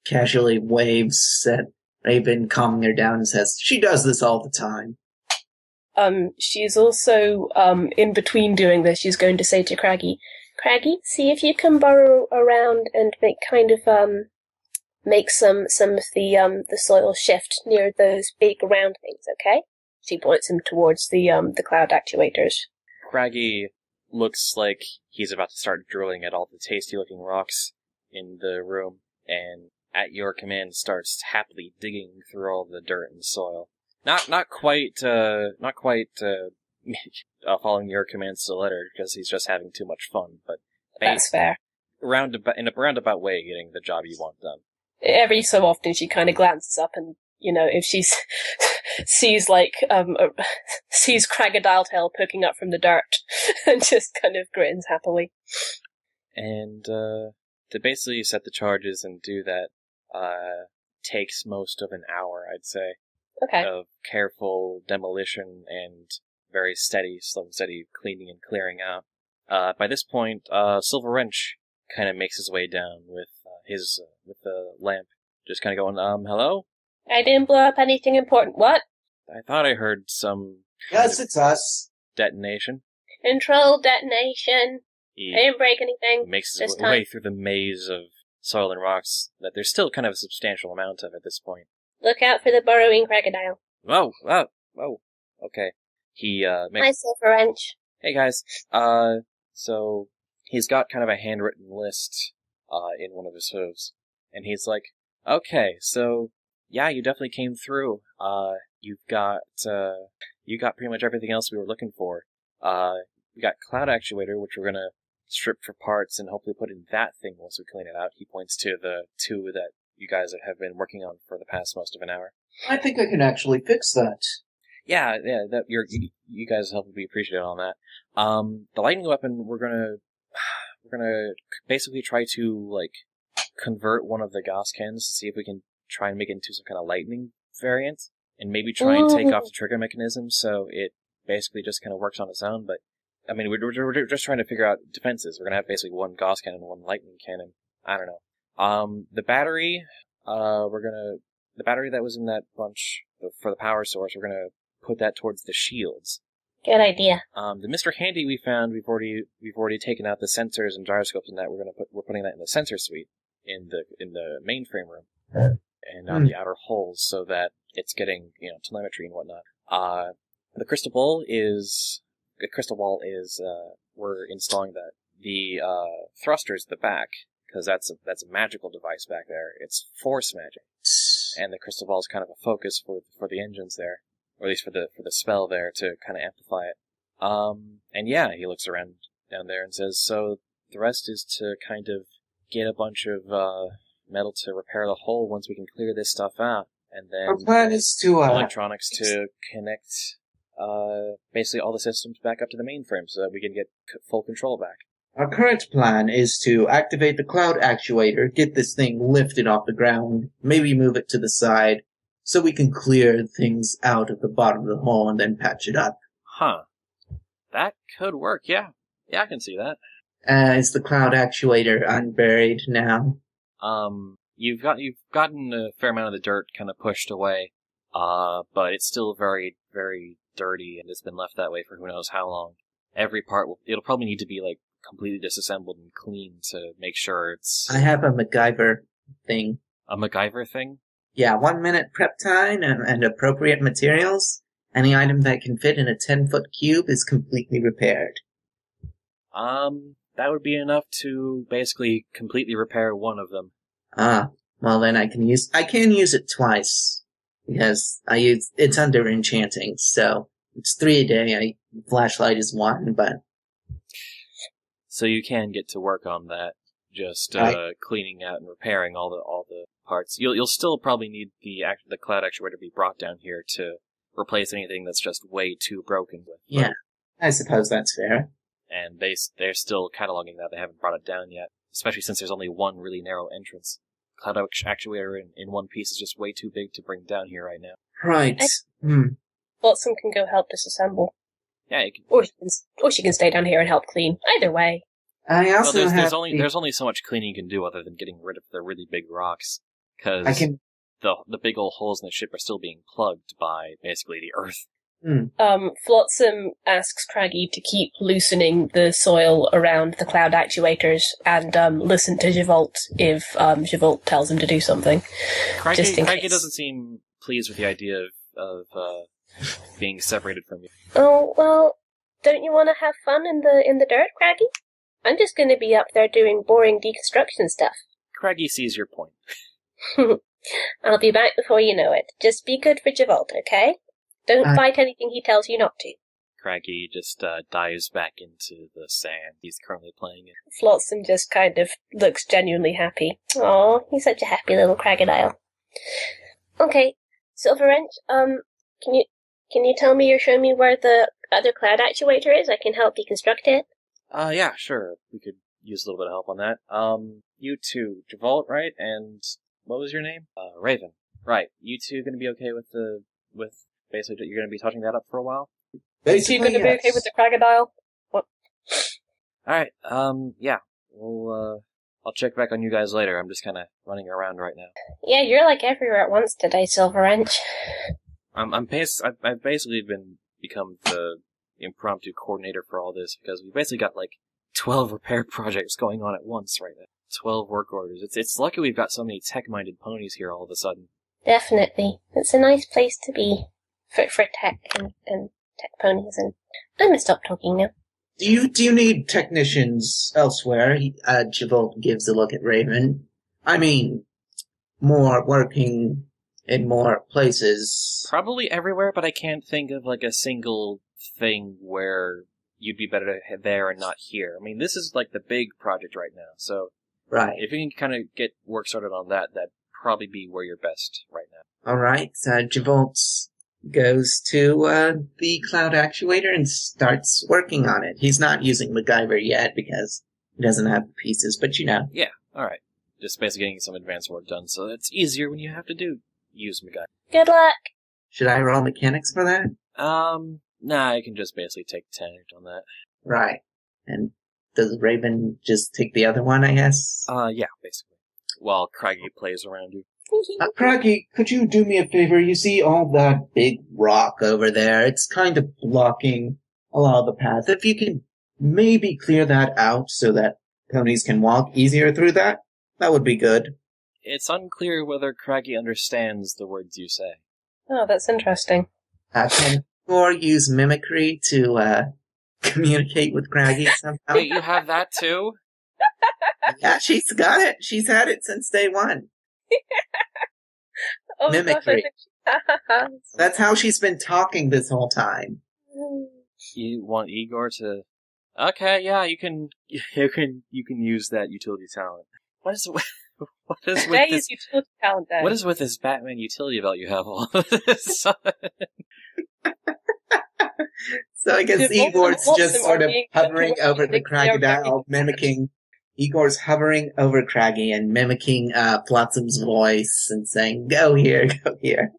casually waves at Raven, calming her down, and says, she does this all the time. She's also, in between doing this, she's going to say to Craggy, Craggy, see if you can burrow around and make some of the soil shift near those big round things, okay? She points him towards the cloud actuators. Craggy looks like he's about to start drilling at all the tasty-looking rocks in the room, and at your command starts happily digging through all the dirt and soil. Not quite following your commands to the letter, because he's just having too much fun, but... That's fair. In a roundabout way, getting the job you want done. Every so often she kind of glances up and you know, if she sees Craggadiletail poking up from the dirt and just kind of grins happily. And to basically set the charges and do that takes most of an hour, I'd say. Okay. Of careful demolition and very steady cleaning and clearing out. By this point, Silver Wrench kind of makes his way down with the lamp, just kind of going, hello? I didn't blow up anything important. What? I thought I heard some... Yes, it's us. Detonation. Control detonation. He I didn't break anything. Makes his way through the maze of soil and rocks that there's still kind of a substantial amount of at this point. Look out for the burrowing crocodile. Whoa. Okay. He, makes... Hi, Silver Wrench. Hey, guys. So he's got kind of a handwritten list in one of his hooves. And he's like, okay, so, yeah, you definitely came through. You got pretty much everything else we were looking for. We got Cloud Actuator, which we're going to strip for parts and hopefully put in that thing once we clean it out. He points to the two that you guys have been working on for the past most of an hour. I think I can actually fix that. Yeah, that you guys' help would be appreciated on that. The lightning weapon, we're gonna basically try to convert one of the Gauss cannons to see if we can try and make it into some kind of lightning variant, and maybe try and take off the trigger mechanism so it basically just kind of works on its own. But I mean, we're just trying to figure out defenses. We're gonna have basically one Gauss cannon, one lightning cannon. I don't know. The battery, the battery that was in that bunch for the power source, we're gonna put that towards the shields. Good idea. The Mr. Handy we found, we've already taken out the sensors and gyroscopes and that. We're putting that in the sensor suite in the mainframe room and on the outer hulls so that it's getting telemetry and whatnot. The crystal ball is we're installing that. The thrusters at the back, because that's a magical device back there. It's force magic, and the crystal ball is kind of a focus for the engines there. Or at least for the spell there to kind of amplify it. And yeah, he looks around down there and says, so the rest is to kind of get a bunch of metal to repair the hole once we can clear this stuff out. And then our plan is to electronics to connect basically all the systems back up to the mainframe so that we can get full control back. Our current plan is to activate the Cloud Actuator, get this thing lifted off the ground, maybe move it to the side, so we can clear things out at the bottom of the hole and then patch it up. Huh. That could work, yeah. Yeah, I can see that. Is the Cloud Actuator unburied now? You've gotten a fair amount of the dirt kind of pushed away, but it's still very, very dirty, and it's been left that way for who knows how long. Every part, it'll probably need to be, completely disassembled and cleaned to make sure it's... I have a MacGyver thing. A MacGyver thing? Yeah, 1 minute prep time and appropriate materials. Any item that can fit in a 10-foot cube is completely repaired. That would be enough to basically completely repair one of them. Ah, well then I can use it twice. Because it's under enchanting, so it's 3 a day, flashlight is 1, but... So you can get to work on that. Just cleaning out and repairing all the parts. You'll still probably need the Cloud Actuator to be brought down here to replace anything that's just way too broken. Yeah, I suppose that's fair. And they're still cataloging that. They haven't brought it down yet, especially since there's only one really narrow entrance. Cloud Actuator in one piece is just way too big to bring down here right now. Right. Watson can go help disassemble. Yeah, or she can stay down here and help clean. Either way. I also there's only so much cleaning you can do other than getting rid of the really big rocks, because the big old holes in the ship are still being plugged by basically the earth. Flotsam asks Craggy to keep loosening the soil around the Cloud Actuators and listen to Javolt if Javolt tells him to do something. Craggy doesn't seem pleased with the idea of being separated from you. Oh well, don't you want to have fun in the dirt, Craggy? I'm just going to be up there doing boring deconstruction stuff. Craggy sees your point. I'll be back before you know it. Just be good for Javolt, okay? Don't fight anything he tells you not to. Craggy just dives back into the sand he's currently playing in. Flotsam just kind of looks genuinely happy. Aw, he's such a happy little crocodile. Okay, Silver Wrench, can you tell me or show me where the other cloud actuator is? I can help deconstruct it. Yeah, sure. We could use a little bit of help on that. You two, Javolt, right? And what was your name? Raven. Right. You two gonna be okay with the, basically you're gonna be touching that up for a while? Basically, you two gonna be okay with the crocodile? What? Alright, yeah. We'll, I'll check back on you guys later. I'm just kind of running around right now. Yeah, you're like everywhere at once today, Silver Wrench. I've basically become the impromptu coordinator for all this because we basically got like 12 repair projects going on at once right now. 12 work orders. It's lucky we've got so many tech-minded ponies here all of a sudden. Definitely. It's a nice place to be for tech and tech ponies. And I'm gonna stop talking now. Do you need technicians elsewhere? Javolt gives a look at Raven. I mean, more working in more places. Probably everywhere, but I can't think of like a single thing where you'd be better there and not here. I mean, this is like the big project right now, so right. If you can kind of get work started on that, that'd probably be where you're best right now. All right, Javolt goes to the cloud actuator and starts working on it. He's not using MacGyver yet because he doesn't have the pieces, but you know. Yeah, all right. Just basically getting some advanced work done, so it's easier when you have to use MacGyver. Good luck! Should I roll mechanics for that? Nah, I can just basically take 10 on that. Right. And does Raven just take the other one, I guess? Yeah, basically. While Craggy plays around you. Craggy, could you do me a favor? You see all that big rock over there? It's kind of blocking a lot of the path. If you can maybe clear that out so that ponies can walk easier through that, that would be good. It's unclear whether Craggy understands the words you say. Oh, that's interesting. Can Igor use mimicry to communicate with Craggy somehow? Wait, you have that too? Yeah, she's got it. She's had it since day one. Oh, mimicry. That's how she's been talking this whole time. You want Igor to? Okay, yeah, you can use that utility talent. What is with this utility talent? Then? What is with this Batman utility belt you have all of this? So I guess Igor's just sort of hovering over the crocodile, mimicking. Igor's hovering over Craggy and mimicking Flotsam's voice and saying, "Go here, go here."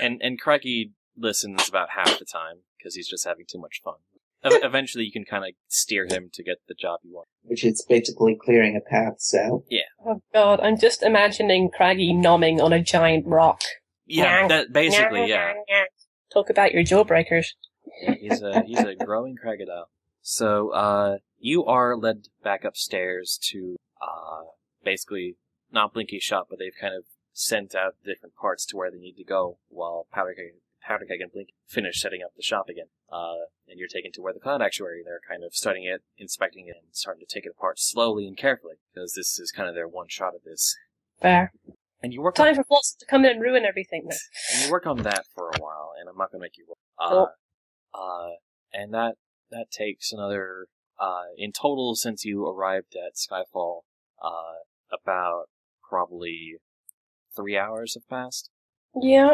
And Craggy listens about half the time because he's just having too much fun. Eventually, you can kind of steer him to get the job you want, which is basically clearing a path. So yeah. Oh God, I'm just imagining Craggy nomming on a giant rock. Yeah, that basically. Yeah. Talk about your jawbreakers. Yeah, he's a growing crocodile. So, you are led back upstairs to, basically, not Blinky's shop, but they've kind of sent out different parts to where they need to go while Powder Keg and Blinky finish setting up the shop again. And you're taken to where the cloud actuary, they're kind of studying it, inspecting it, and starting to take it apart slowly and carefully, because this is kind of their one shot at this. Fair. And you work Time on for Flotsam to come in and ruin everything, though. And you work on that for a while, and I'm not gonna make you work. And that takes another, in total, since you arrived at Skyfall, about probably 3 hours have passed. Yeah,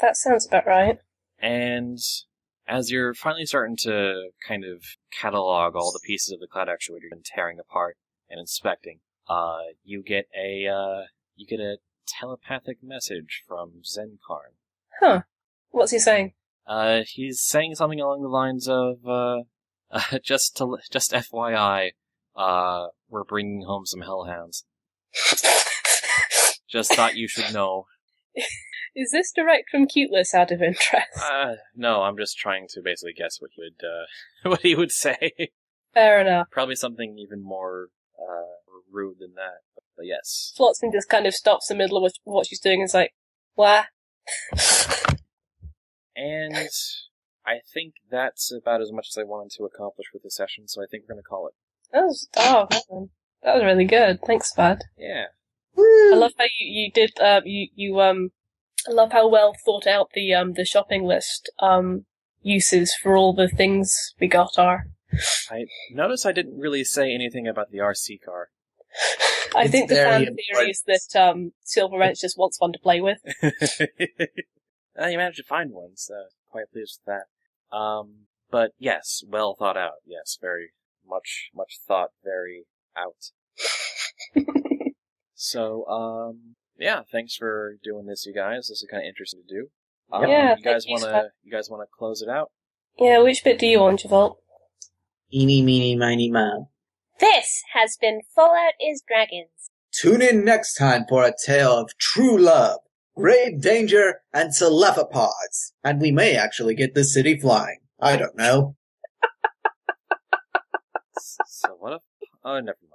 that sounds about right. And as you're finally starting to kind of catalog all the pieces of the cloud actuator and tearing apart and inspecting, you get a telepathic message from Zenkarn. Huh. What's he saying? He's saying something along the lines of, just FYI, we're bringing home some hellhounds. Just thought you should know. Is this direct from Cuteless out of interest? No, I'm just trying to basically guess what he would say. Fair enough. Probably something even more, rude than that, but yes. Flotsam just kind of stops in the middle of what she's doing and is like, wah. And I think that's about as much as I wanted to accomplish with this session, so I think we're going to call it. That was really good. Thanks, bud. Yeah. Woo! I love how I love how well thought out the shopping list uses for all the things we got are. I notice I didn't really say anything about the RC car. I think the fan theory is that Silver Wrench just wants one to play with. You managed to find one, so quite pleased with that. But yes, well thought out. Yes, very much thought, very out. So, yeah, thanks for doing this, you guys. This is kind of interesting to do. Yeah, you guys want to close it out? Yeah, which bit do you want, Javolt? Eeny, meeny, miny, moe. This has been Fallout is Dragons. Tune in next time for a tale of true love, grave danger, and celephopods. And we may actually get the city flying. I don't know. So what? Oh, never mind.